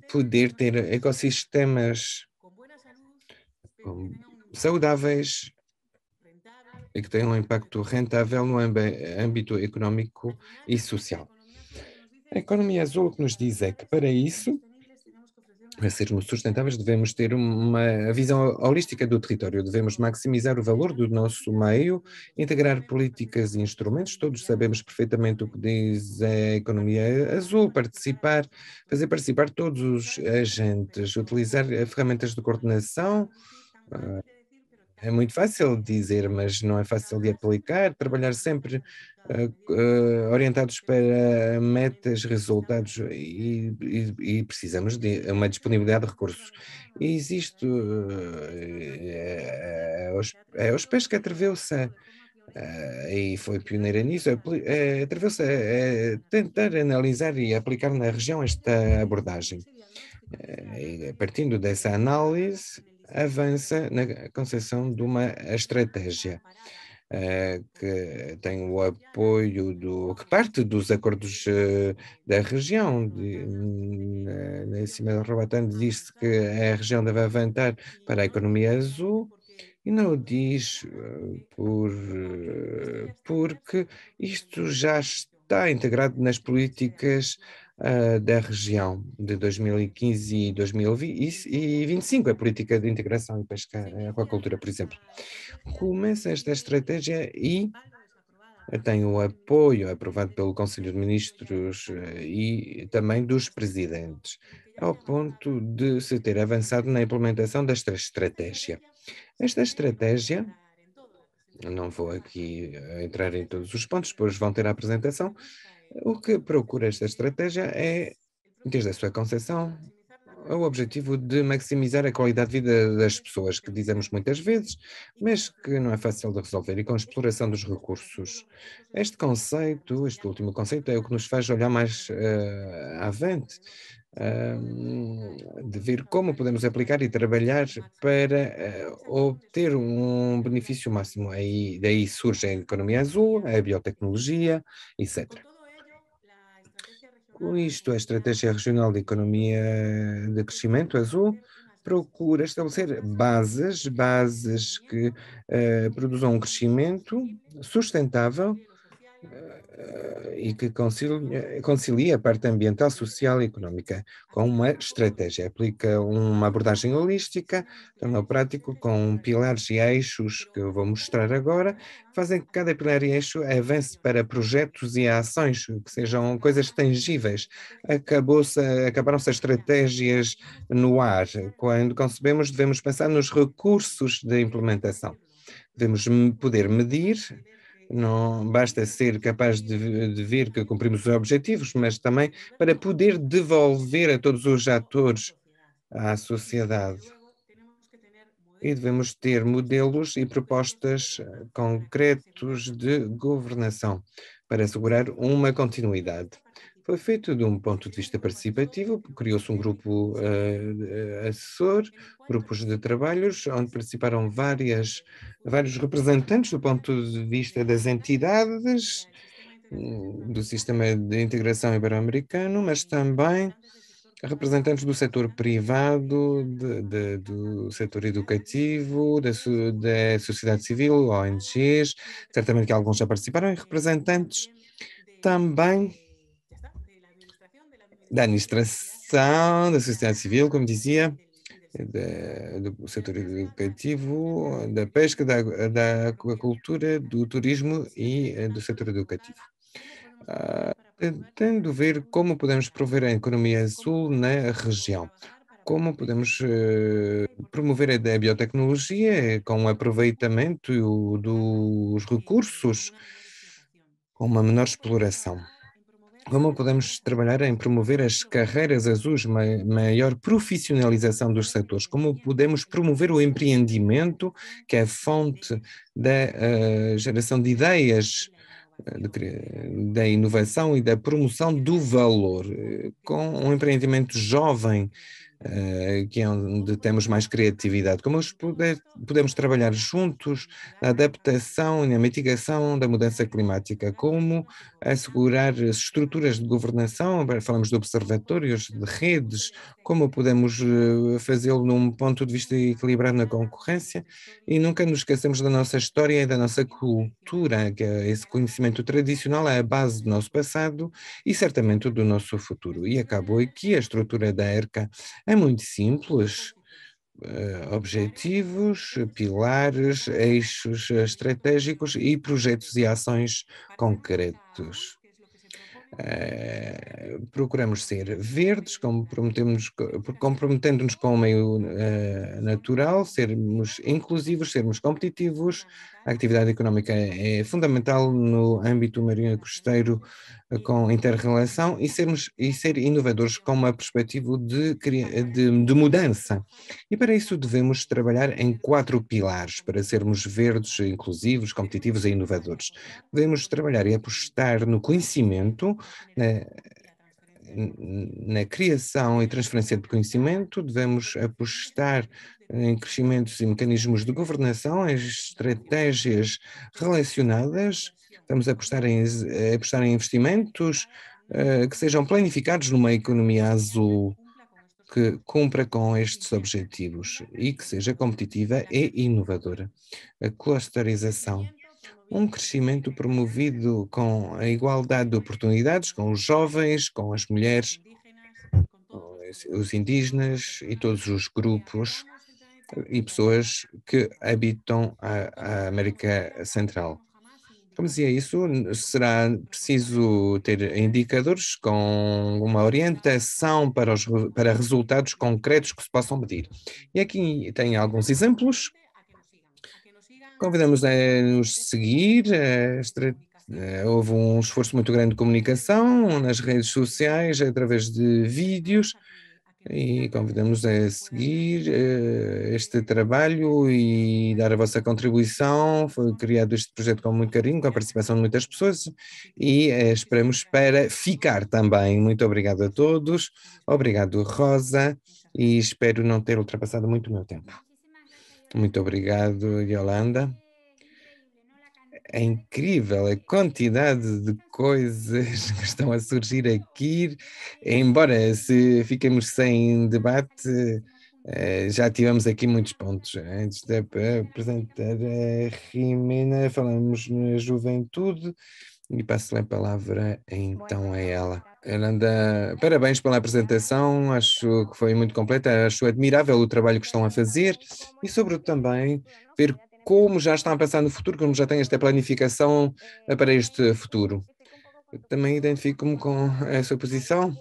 poder ter ecossistemas saudáveis e que tenham um impacto rentável no âmbito económico e social. A economia azul o que nos diz é que para isso, para sermos sustentáveis, devemos ter uma visão holística do território, devemos maximizar o valor do nosso meio, integrar políticas e instrumentos, todos sabemos perfeitamente o que diz a economia azul, fazer participar todos os agentes, utilizar ferramentas de coordenação. É muito fácil dizer, mas não é fácil de aplicar, trabalhar sempre orientados para metas, resultados e precisamos de uma disponibilidade de recursos. E existe a InviPesca atreveu-se e foi pioneira nisso, atreveu-se a tentar analisar e aplicar na região esta abordagem. Partindo dessa análise, avança na concessão de uma estratégia que tem o apoio que parte dos acordos da região. Na cima do Robatão diz-se que a região deve avançar para a economia azul e não o diz porque isto já está integrado nas políticas da região de 2015 e 2025, a política de integração e pesca e aquacultura, por exemplo. Começa esta estratégia e tem o apoio aprovado pelo Conselho de Ministros e também dos presidentes, ao ponto de se ter avançado na implementação desta estratégia. Esta estratégia, não vou aqui entrar em todos os pontos, pois vão ter a apresentação. O que procura esta estratégia é, desde a sua concepção, o objetivo de maximizar a qualidade de vida das pessoas, que dizemos muitas vezes, mas que não é fácil de resolver, e com a exploração dos recursos. Este último conceito, é o que nos faz olhar mais avante, de ver como podemos aplicar e trabalhar para obter um benefício máximo. Daí surge a economia azul, a biotecnologia, etc. Com isto, a Estratégia Regional de Economia de Crescimento Azul procura estabelecer bases que produzam um crescimento sustentável e que concilia a parte ambiental, social e económica com uma estratégia. Aplica uma abordagem holística, torna prático, com pilares e eixos que eu vou mostrar agora, fazem que cada pilar e eixo avance para projetos e ações, que sejam coisas tangíveis. Acabaram-se as estratégias no ar. Quando concebemos, devemos pensar nos recursos de implementação. Devemos poder medir. Não basta ser capaz de ver que cumprimos os objetivos, mas também para poder devolver a todos os atores à sociedade. E devemos ter modelos e propostas concretos de governação para assegurar uma continuidade. Foi feito de um ponto de vista participativo, criou-se um grupo assessor, grupos de trabalhos, onde participaram vários representantes do ponto de vista das entidades, do sistema de integração ibero-americano, mas também representantes do setor privado, do setor educativo, da sociedade civil, ONGs, certamente que alguns já participaram, e representantes também da administração, da sociedade civil, como dizia, do setor educativo, da pesca, da aquacultura, do turismo e do setor educativo. tentando ver como podemos promover a economia azul na região, como podemos promover a biotecnologia com o aproveitamento dos recursos, com uma menor exploração. Como podemos trabalhar em promover as carreiras azuis, maior profissionalização dos setores? Como podemos promover o empreendimento, que é a fonte da geração de ideias, da inovação e da promoção do valor, com um empreendimento jovem, que é onde temos mais criatividade? Como podemos trabalhar juntos na adaptação e na mitigação da mudança climática? Como assegurar as estruturas de governação? Falamos de observatórios, de redes. Como podemos fazê-lo num ponto de vista equilibrado na concorrência? E nunca nos esquecemos da nossa história e da nossa cultura, que é esse conhecimento tradicional é a base do nosso passado e certamente do nosso futuro. E acabou aqui a estrutura da ERCA. É muito simples, objetivos, pilares, eixos estratégicos e projetos e ações concretos. Procuramos ser verdes, comprometendo-nos com o meio natural, sermos inclusivos, sermos competitivos. A atividade económica é fundamental no âmbito marinho costeiro com interrelação e ser inovadores com uma perspectiva de mudança. E para isso devemos trabalhar em 4 pilares para sermos verdes, inclusivos, competitivos e inovadores. Devemos trabalhar e apostar no conhecimento, na criação e transferência de conhecimento. Devemos apostar em crescimentos e mecanismos de governação, em estratégias relacionadas. Estamos a apostar em investimentos que sejam planificados numa economia azul que cumpra com estes objetivos e que seja competitiva e inovadora. A clusterização. Um crescimento promovido com a igualdade de oportunidades, com os jovens, com as mulheres, os indígenas e todos os grupos e pessoas que habitam a América Central. Como dizia isso, será preciso ter indicadores com uma orientação para resultados concretos que se possam medir. E aqui tem alguns exemplos. Convidamos a nos seguir. Houve um esforço muito grande de comunicação nas redes sociais, através de vídeos. E convidamos a seguir este trabalho e dar a vossa contribuição. Foi criado este projeto com muito carinho, com a participação de muitas pessoas e esperamos para ficar também. Muito obrigado a todos, obrigado Rosa, e espero não ter ultrapassado muito o meu tempo. Muito obrigado Yolanda. É incrível a quantidade de coisas que estão a surgir aqui, embora se fiquemos sem debate, já tivemos aqui muitos pontos. Antes de apresentar a Jimena, falamos na juventude e passo a palavra então a ela. Yolanda, parabéns pela apresentação, acho que foi muito completa, acho admirável o trabalho que estão a fazer e sobretudo também ver como já estão a pensar no futuro, como já têm esta planificação para este futuro. Também identifico-me com essa posição,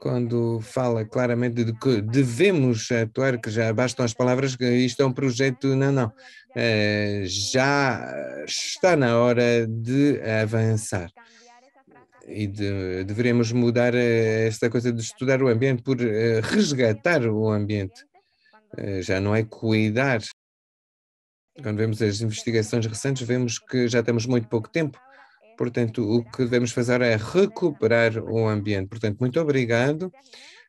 quando fala claramente de que devemos atuar, que já bastam as palavras, que isto é um projeto, não. Já está na hora de avançar. E deveremos mudar esta coisa de estudar o ambiente por resgatar o ambiente. Já não é cuidar. Quando vemos as investigações recentes, vemos que já temos muito pouco tempo, portanto, o que devemos fazer é recuperar o ambiente. Portanto, muito obrigado.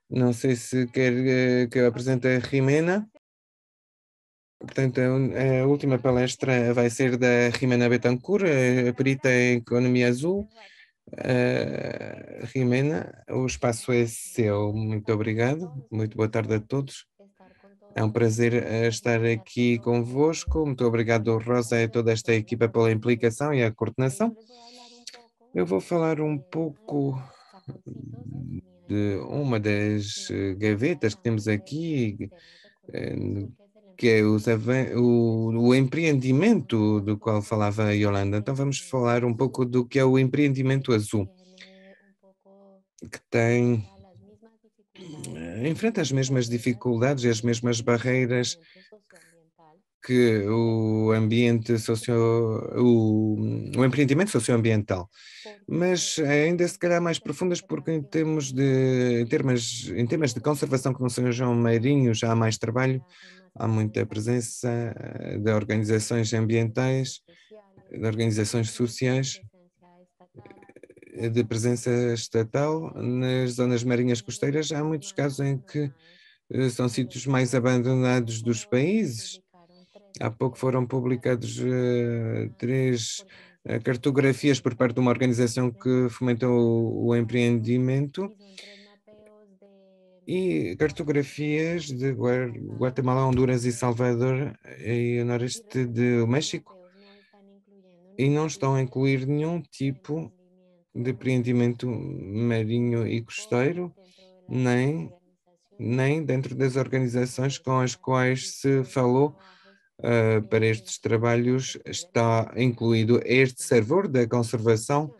Não sei se quer que eu apresente a Jimena. Portanto, a última palestra vai ser da Jimena Betancourt, a perita em economia azul. Jimena, o espaço é seu. Muito obrigado. Muito boa tarde a todos. É um prazer estar aqui convosco. Muito obrigado, Rosa, e toda esta equipa pela implicação e a coordenação. Eu vou falar um pouco de uma das gavetas que temos aqui, que é o empreendimento do qual falava a Yolanda. Então vamos falar um pouco do que é o empreendimento azul. que tem, enfrenta as mesmas dificuldades e as mesmas barreiras que o ambiente o empreendimento socioambiental, mas ainda se calhar mais profundas, porque em temas de conservação que não sejam marinhos já há mais trabalho, há muita presença de organizações ambientais, de organizações sociais, de presença estatal. Nas zonas marinhas costeiras há muitos casos em que são sítios mais abandonados dos países. Há pouco foram publicados três cartografias por parte de uma organização que fomentou o empreendimento e cartografias de Guatemala, Honduras e Salvador e o noreste do México, e não estão a incluir nenhum tipo de empreendimento marinho e costeiro, nem dentro das organizações com as quais se falou. Para estes trabalhos está incluído este servidor da conservação.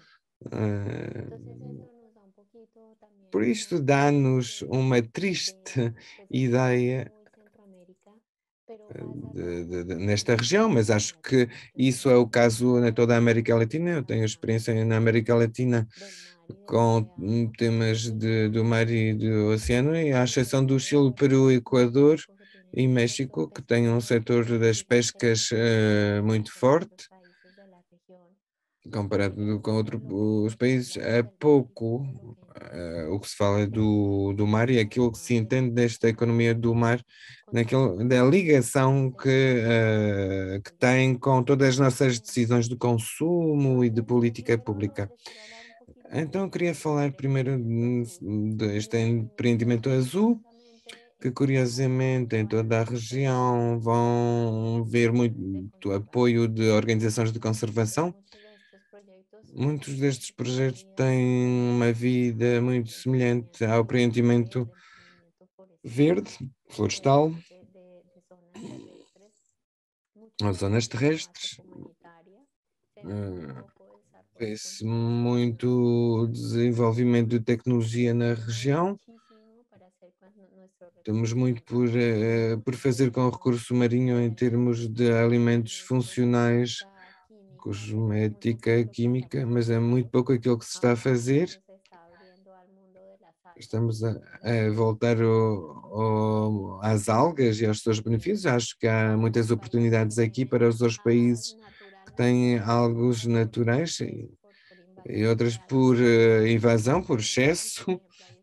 Por isto dá-nos uma triste ideia nesta região, mas acho que isso é o caso na toda a América Latina. Eu tenho experiência na América Latina com temas do mar e do oceano, e à exceção do Chile, Peru, Equador e México, que tem um setor das pescas muito forte, comparado com os países, é pouco o que se fala do mar e aquilo que se entende desta economia do mar, da ligação que tem com todas as nossas decisões de consumo e de política pública. Então eu queria falar primeiro deste empreendimento azul, que curiosamente em toda a região vão ver muito apoio de organizações de conservação. Muitos destes projetos têm uma vida muito semelhante ao empreendimento verde, florestal, às zonas terrestres. Vê-se muito desenvolvimento de tecnologia na região. Temos muito por fazer com o recurso marinho em termos de alimentos funcionais, cosmética, química, mas é muito pouco aquilo que se está a fazer. Estamos a voltar às algas e aos seus benefícios. Acho que há muitas oportunidades aqui para os outros países que têm algas naturais e outras por invasão, por excesso.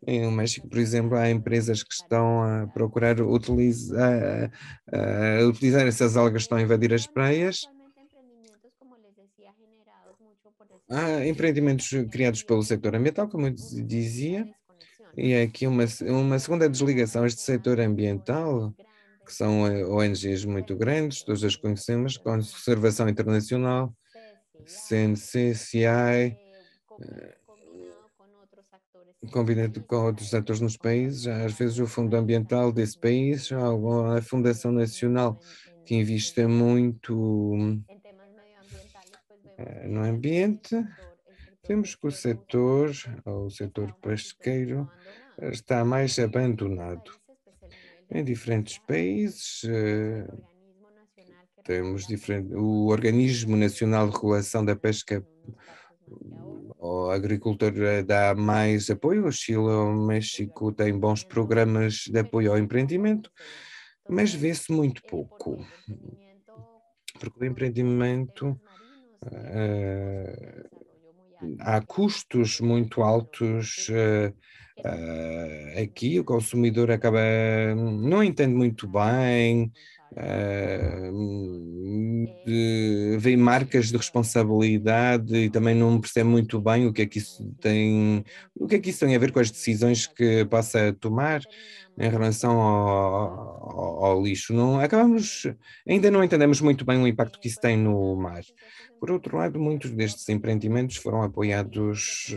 Em México, por exemplo, há empresas que estão a procurar utilizar essas algas que estão a invadir as praias. Há empreendimentos criados pelo setor ambiental, como eu dizia, e há aqui uma segunda desligação. Este setor ambiental, que são ONGs muito grandes, todas as conhecemos, Conservação Internacional, CNCCI, combinado com outros atores nos países, às vezes o Fundo Ambiental desse país, a Fundação Nacional, que investe muito no ambiente. Temos que o setor pesqueiro está mais abandonado. Em diferentes países, temos o Organismo Nacional de Regulação da Pesca, a agricultura dá mais apoio. O Chile, o México tem bons programas de apoio ao empreendimento, mas vê-se muito pouco, porque o empreendimento há custos muito altos aqui, o consumidor acaba, não entende muito bem, vê marcas de responsabilidade e também não percebe muito bem o que é que isso tem a ver com as decisões que passa a tomar em relação ao lixo. Ainda não entendemos muito bem o impacto que isso tem no mar. Por outro lado, muitos destes empreendimentos foram apoiados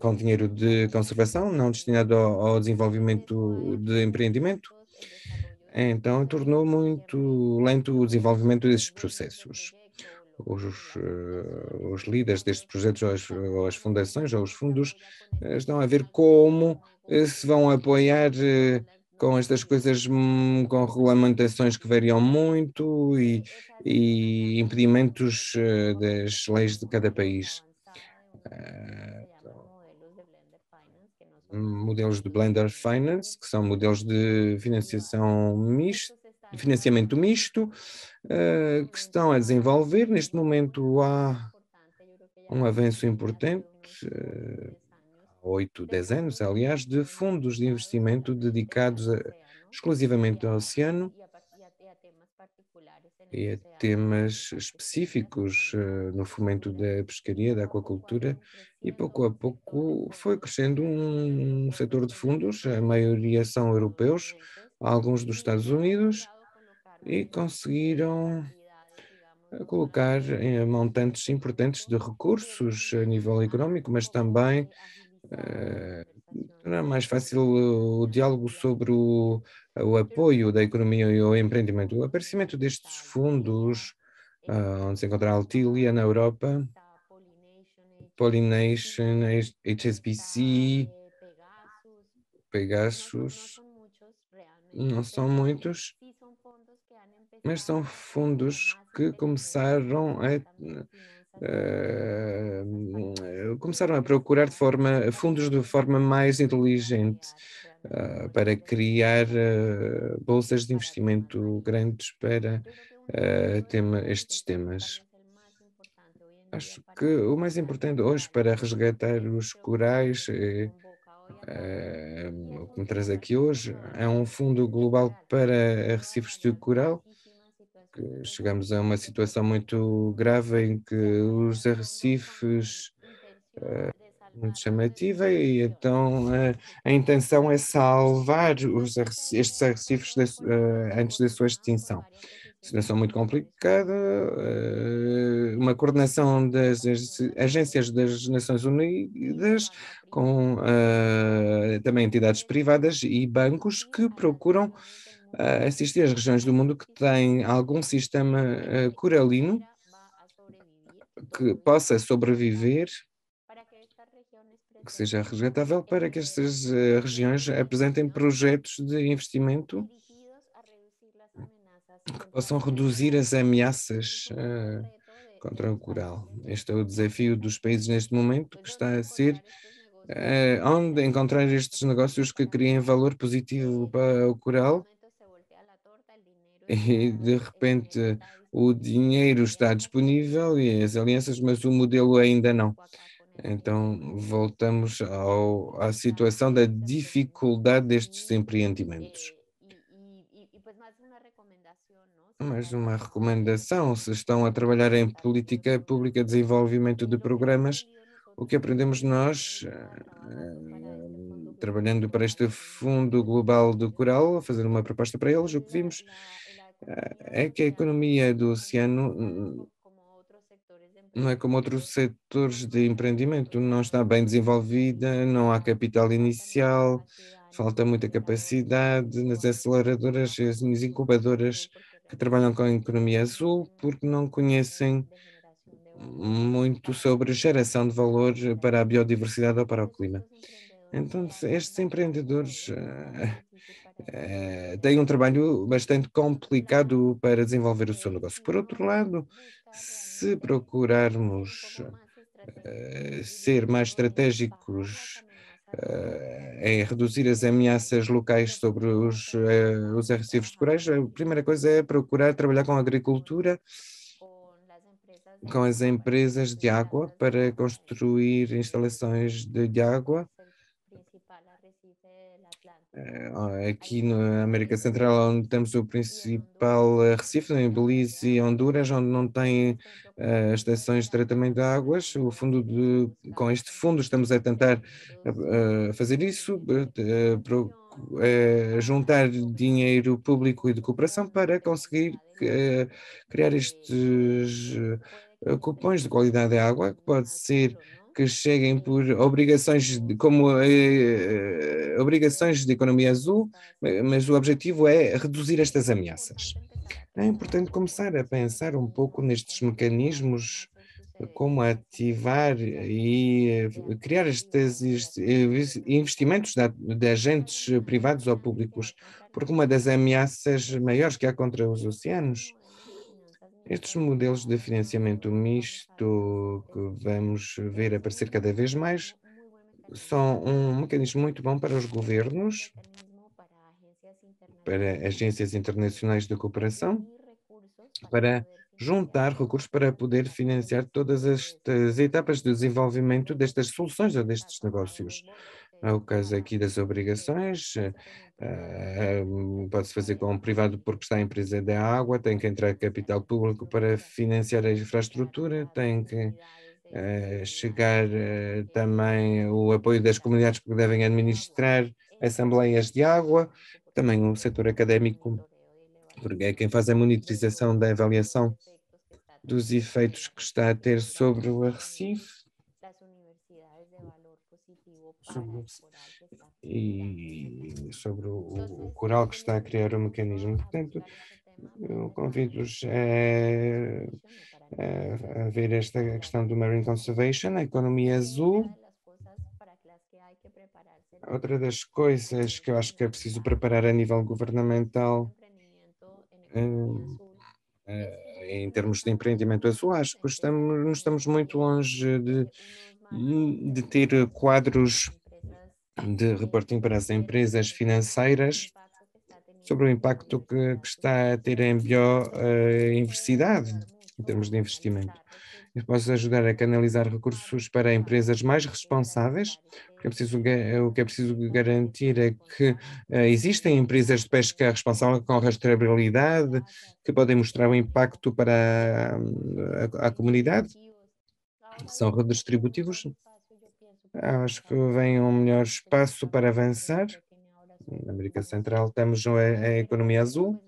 com dinheiro de conservação, não destinado ao desenvolvimento de empreendimento. Então, tornou muito lento o desenvolvimento desses processos. os líderes destes projetos ou as fundações ou os fundos estão a ver como se vão apoiar com estas coisas, com regulamentações que variam muito e impedimentos das leis de cada país. Modelos de Blended Finance, que são modelos de financiação mista, de financiamento misto, que estão a desenvolver. Neste momento há um avanço importante, há 8 ou 10 anos, aliás, de fundos de investimento dedicados exclusivamente ao oceano e a temas específicos no fomento da pescaria, da aquacultura, e pouco a pouco foi crescendo um setor de fundos, a maioria são europeus, alguns dos Estados Unidos, e conseguiram colocar montantes importantes de recursos a nível económico, mas também tornar mais fácil o diálogo sobre o apoio da economia e o empreendimento. O aparecimento destes fundos, onde se encontra a Altilia na Europa, Polynation, HSBC, Pegasus, não são muitos, mas são fundos que começaram a procurar fundos de forma mais inteligente para criar bolsas de investimento grandes para estes temas. Acho que o mais importante hoje para resgatar os corais, o que me traz aqui hoje, é um fundo global para recifes de coral. Que chegamos a uma situação muito grave em que os arrecifes muito chamativa, e então a intenção é salvar estes arrecifes antes da sua extinção. Situação muito complicada, uma coordenação das agências das Nações Unidas com também entidades privadas e bancos que procuram assistir às regiões do mundo que têm algum sistema coralino que possa sobreviver, que seja resgatável, para que estas regiões apresentem projetos de investimento que possam reduzir as ameaças contra o coral. Este é o desafio dos países neste momento, que está a ser onde encontrar estes negócios que criem valor positivo para o coral. E de repente o dinheiro está disponível e as alianças, mas o modelo ainda não. Então voltamos à situação da dificuldade destes empreendimentos. Mais uma recomendação: se estão a trabalhar em política pública de desenvolvimento de programas, o que aprendemos nós, trabalhando para este Fundo Global do Coral, a fazer uma proposta para eles, o que vimos é que a economia do oceano não é como outros setores de empreendimento, não está bem desenvolvida, não há capital inicial, falta muita capacidade nas aceleradoras e nas incubadoras que trabalham com a economia azul, porque não conhecem muito sobre geração de valor para a biodiversidade ou para o clima. Então, estes empreendedores têm um trabalho bastante complicado para desenvolver o seu negócio. Por outro lado, se procurarmos ser mais estratégicos em reduzir as ameaças locais sobre os arrecifes de corais, a primeira coisa é procurar trabalhar com a agricultura, com as empresas de água, para construir instalações de água. Aqui na América Central, onde temos o principal arrecife, em Belize e Honduras, onde não tem estações de tratamento de águas, com este fundo estamos a tentar fazer isso, juntar dinheiro público e de cooperação para conseguir criar estes cupões de qualidade de água, que pode ser que cheguem por obrigações obrigações de economia azul, mas o objetivo é reduzir estas ameaças. é importante começar a pensar um pouco nestes mecanismos, como ativar e criar estes investimentos de agentes privados ou públicos, porque uma das ameaças maiores que há contra os oceanos, estes modelos de financiamento misto que vamos ver aparecer cada vez mais, são um mecanismo muito bom para os governos, para agências internacionais de cooperação, para juntar recursos para poder financiar todas estas etapas de desenvolvimento destas soluções ou destes negócios. É o caso aqui das obrigações, pode-se fazer com o privado porque está a empresa da água, tem que entrar capital público para financiar a infraestrutura, tem que chegar também o apoio das comunidades que devem administrar assembleias de água, também o setor académico, porque é quem faz a monitorização da avaliação dos efeitos que está a ter sobre o arrecife. E sobre o coral que está a criar o mecanismo. Portanto, eu convido-os a ver esta questão do Marine Conservation, a economia azul. Outra das coisas que eu acho que é preciso preparar a nível governamental em termos de empreendimento azul, acho que não estamos muito longe de ter quadros de reporting para as empresas financeiras sobre o impacto que está a ter em biodiversidade, em termos de investimento. Eu posso ajudar a canalizar recursos para empresas mais responsáveis, porque o que é preciso garantir é que existem empresas de pesca responsável com rastreabilidade, que podem mostrar o impacto para a comunidade, são redistributivos. Acho que vem um melhor espaço para avançar. Na América Central temos a economia azul.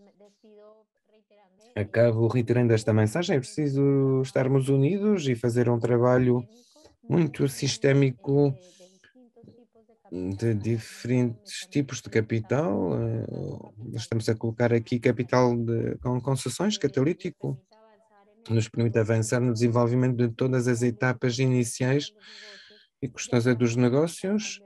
Acabo reiterando esta mensagem, é preciso estarmos unidos e fazer um trabalho muito sistémico de diferentes tipos de capital. Estamos a colocar aqui capital com concessões catalítico, que nos permite avançar no desenvolvimento de todas as etapas iniciais e custosas dos negócios.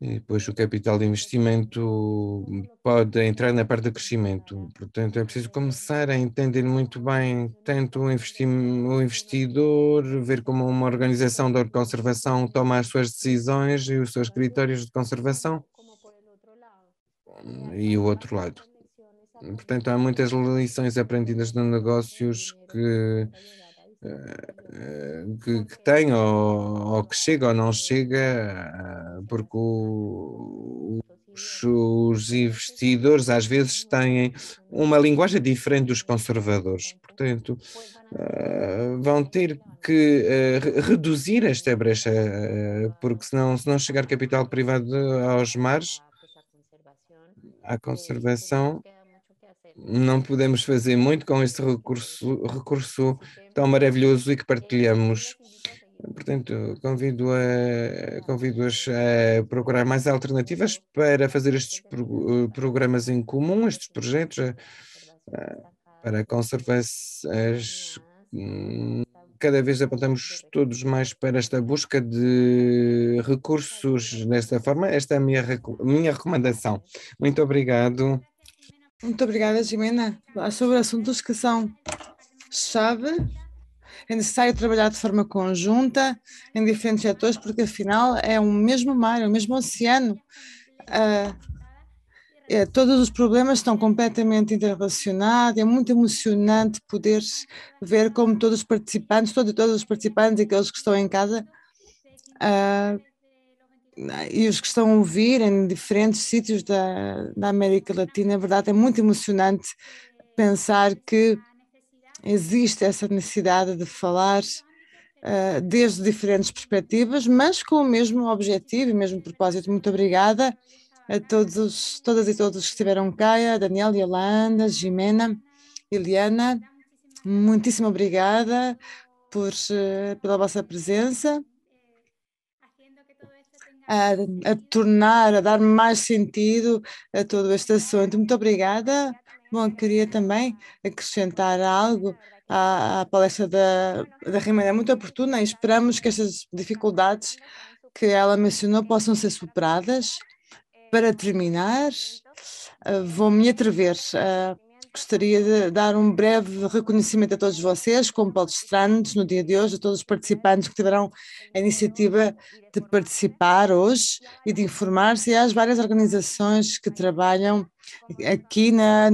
E depois o capital de investimento pode entrar na parte do crescimento. Portanto, é preciso começar a entender muito bem tanto o investidor, ver como uma organização de conservação toma as suas decisões e os seus critérios de conservação e o outro lado. Portanto, há muitas lições aprendidas nos negócios que tem ou que chega ou não chega, porque os investidores às vezes têm uma linguagem diferente dos conservadores, portanto vão ter que reduzir esta brecha, porque se não chegar capital privado aos mares, à conservação, não podemos fazer muito com este recurso tão maravilhoso e que partilhamos. Portanto, convido-os a procurar mais alternativas para fazer estes programas em comum, estes projetos para conservar as... Cada vez apontamos todos mais para esta busca de recursos desta forma. Esta é a minha recomendação. Muito obrigado. Muito obrigada, Jimena. Sobre assuntos que são chave, é necessário trabalhar de forma conjunta em diferentes setores, porque afinal é o mesmo mar, é o mesmo oceano. Todos os problemas estão completamente interrelacionados, é muito emocionante poder ver como todos os participantes, todos os participantes, aqueles que estão em casa, e os que estão a ouvir em diferentes sítios da América Latina, na verdade é muito emocionante pensar que existe essa necessidade de falar desde diferentes perspectivas, mas com o mesmo objetivo e o mesmo propósito. Muito obrigada a todos, todas e todos que estiveram cá, a Daniel, Yolanda, Jimena, Eliana, muitíssimo obrigada pela vossa presença. A dar mais sentido a todo este assunto. Muito obrigada Bom, queria também acrescentar algo à palestra da Rimana. É muito oportuna e esperamos que estas dificuldades que ela mencionou possam ser superadas. Para terminar, vou me atrever. Gostaria de dar um breve reconhecimento a todos vocês, como palestrantes no dia de hoje, a todos os participantes que tiveram a iniciativa de participar hoje e de informar-se, e às várias organizações que trabalham aqui na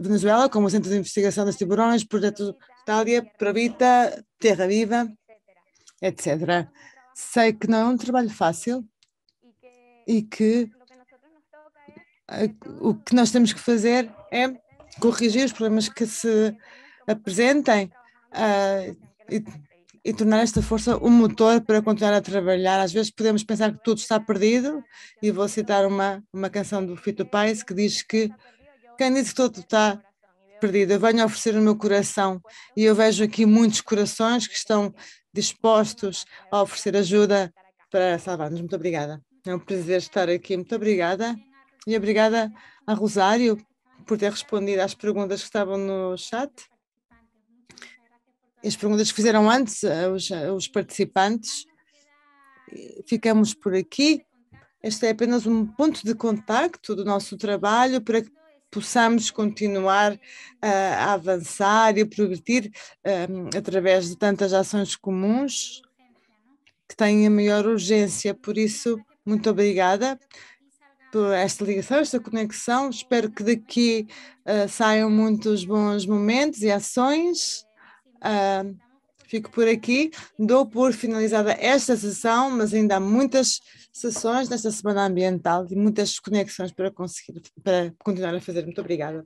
Venezuela, como o Centro de Investigação dos Tiburões, Projeto Itália, Provita, Terra Viva, etc. Sei que não é um trabalho fácil e que o que nós temos que fazer é corrigir os problemas que se apresentem e tornar esta força um motor para continuar a trabalhar. Às vezes podemos pensar que tudo está perdido, e vou citar uma canção do Fito Páez que diz que quem diz que tudo está perdido, eu venho oferecer o meu coração, e eu vejo aqui muitos corações que estão dispostos a oferecer ajuda para salvar-nos. Muito obrigada. É um prazer estar aqui. Muito obrigada. E obrigada a Rosário por ter respondido às perguntas que estavam no chat, as perguntas que fizeram antes os participantes. Ficamos por aqui. Este é apenas um ponto de contacto do nosso trabalho para que possamos continuar a avançar e a progredir através de tantas ações comuns que têm a maior urgência. Por isso, muito obrigada por esta ligação, esta conexão. Espero que daqui saiam muitos bons momentos e ações. Fico por aqui. Dou por finalizada esta sessão, mas ainda há muitas sessões nesta Semana Ambiental e muitas conexões para continuar a fazer. Muito obrigada.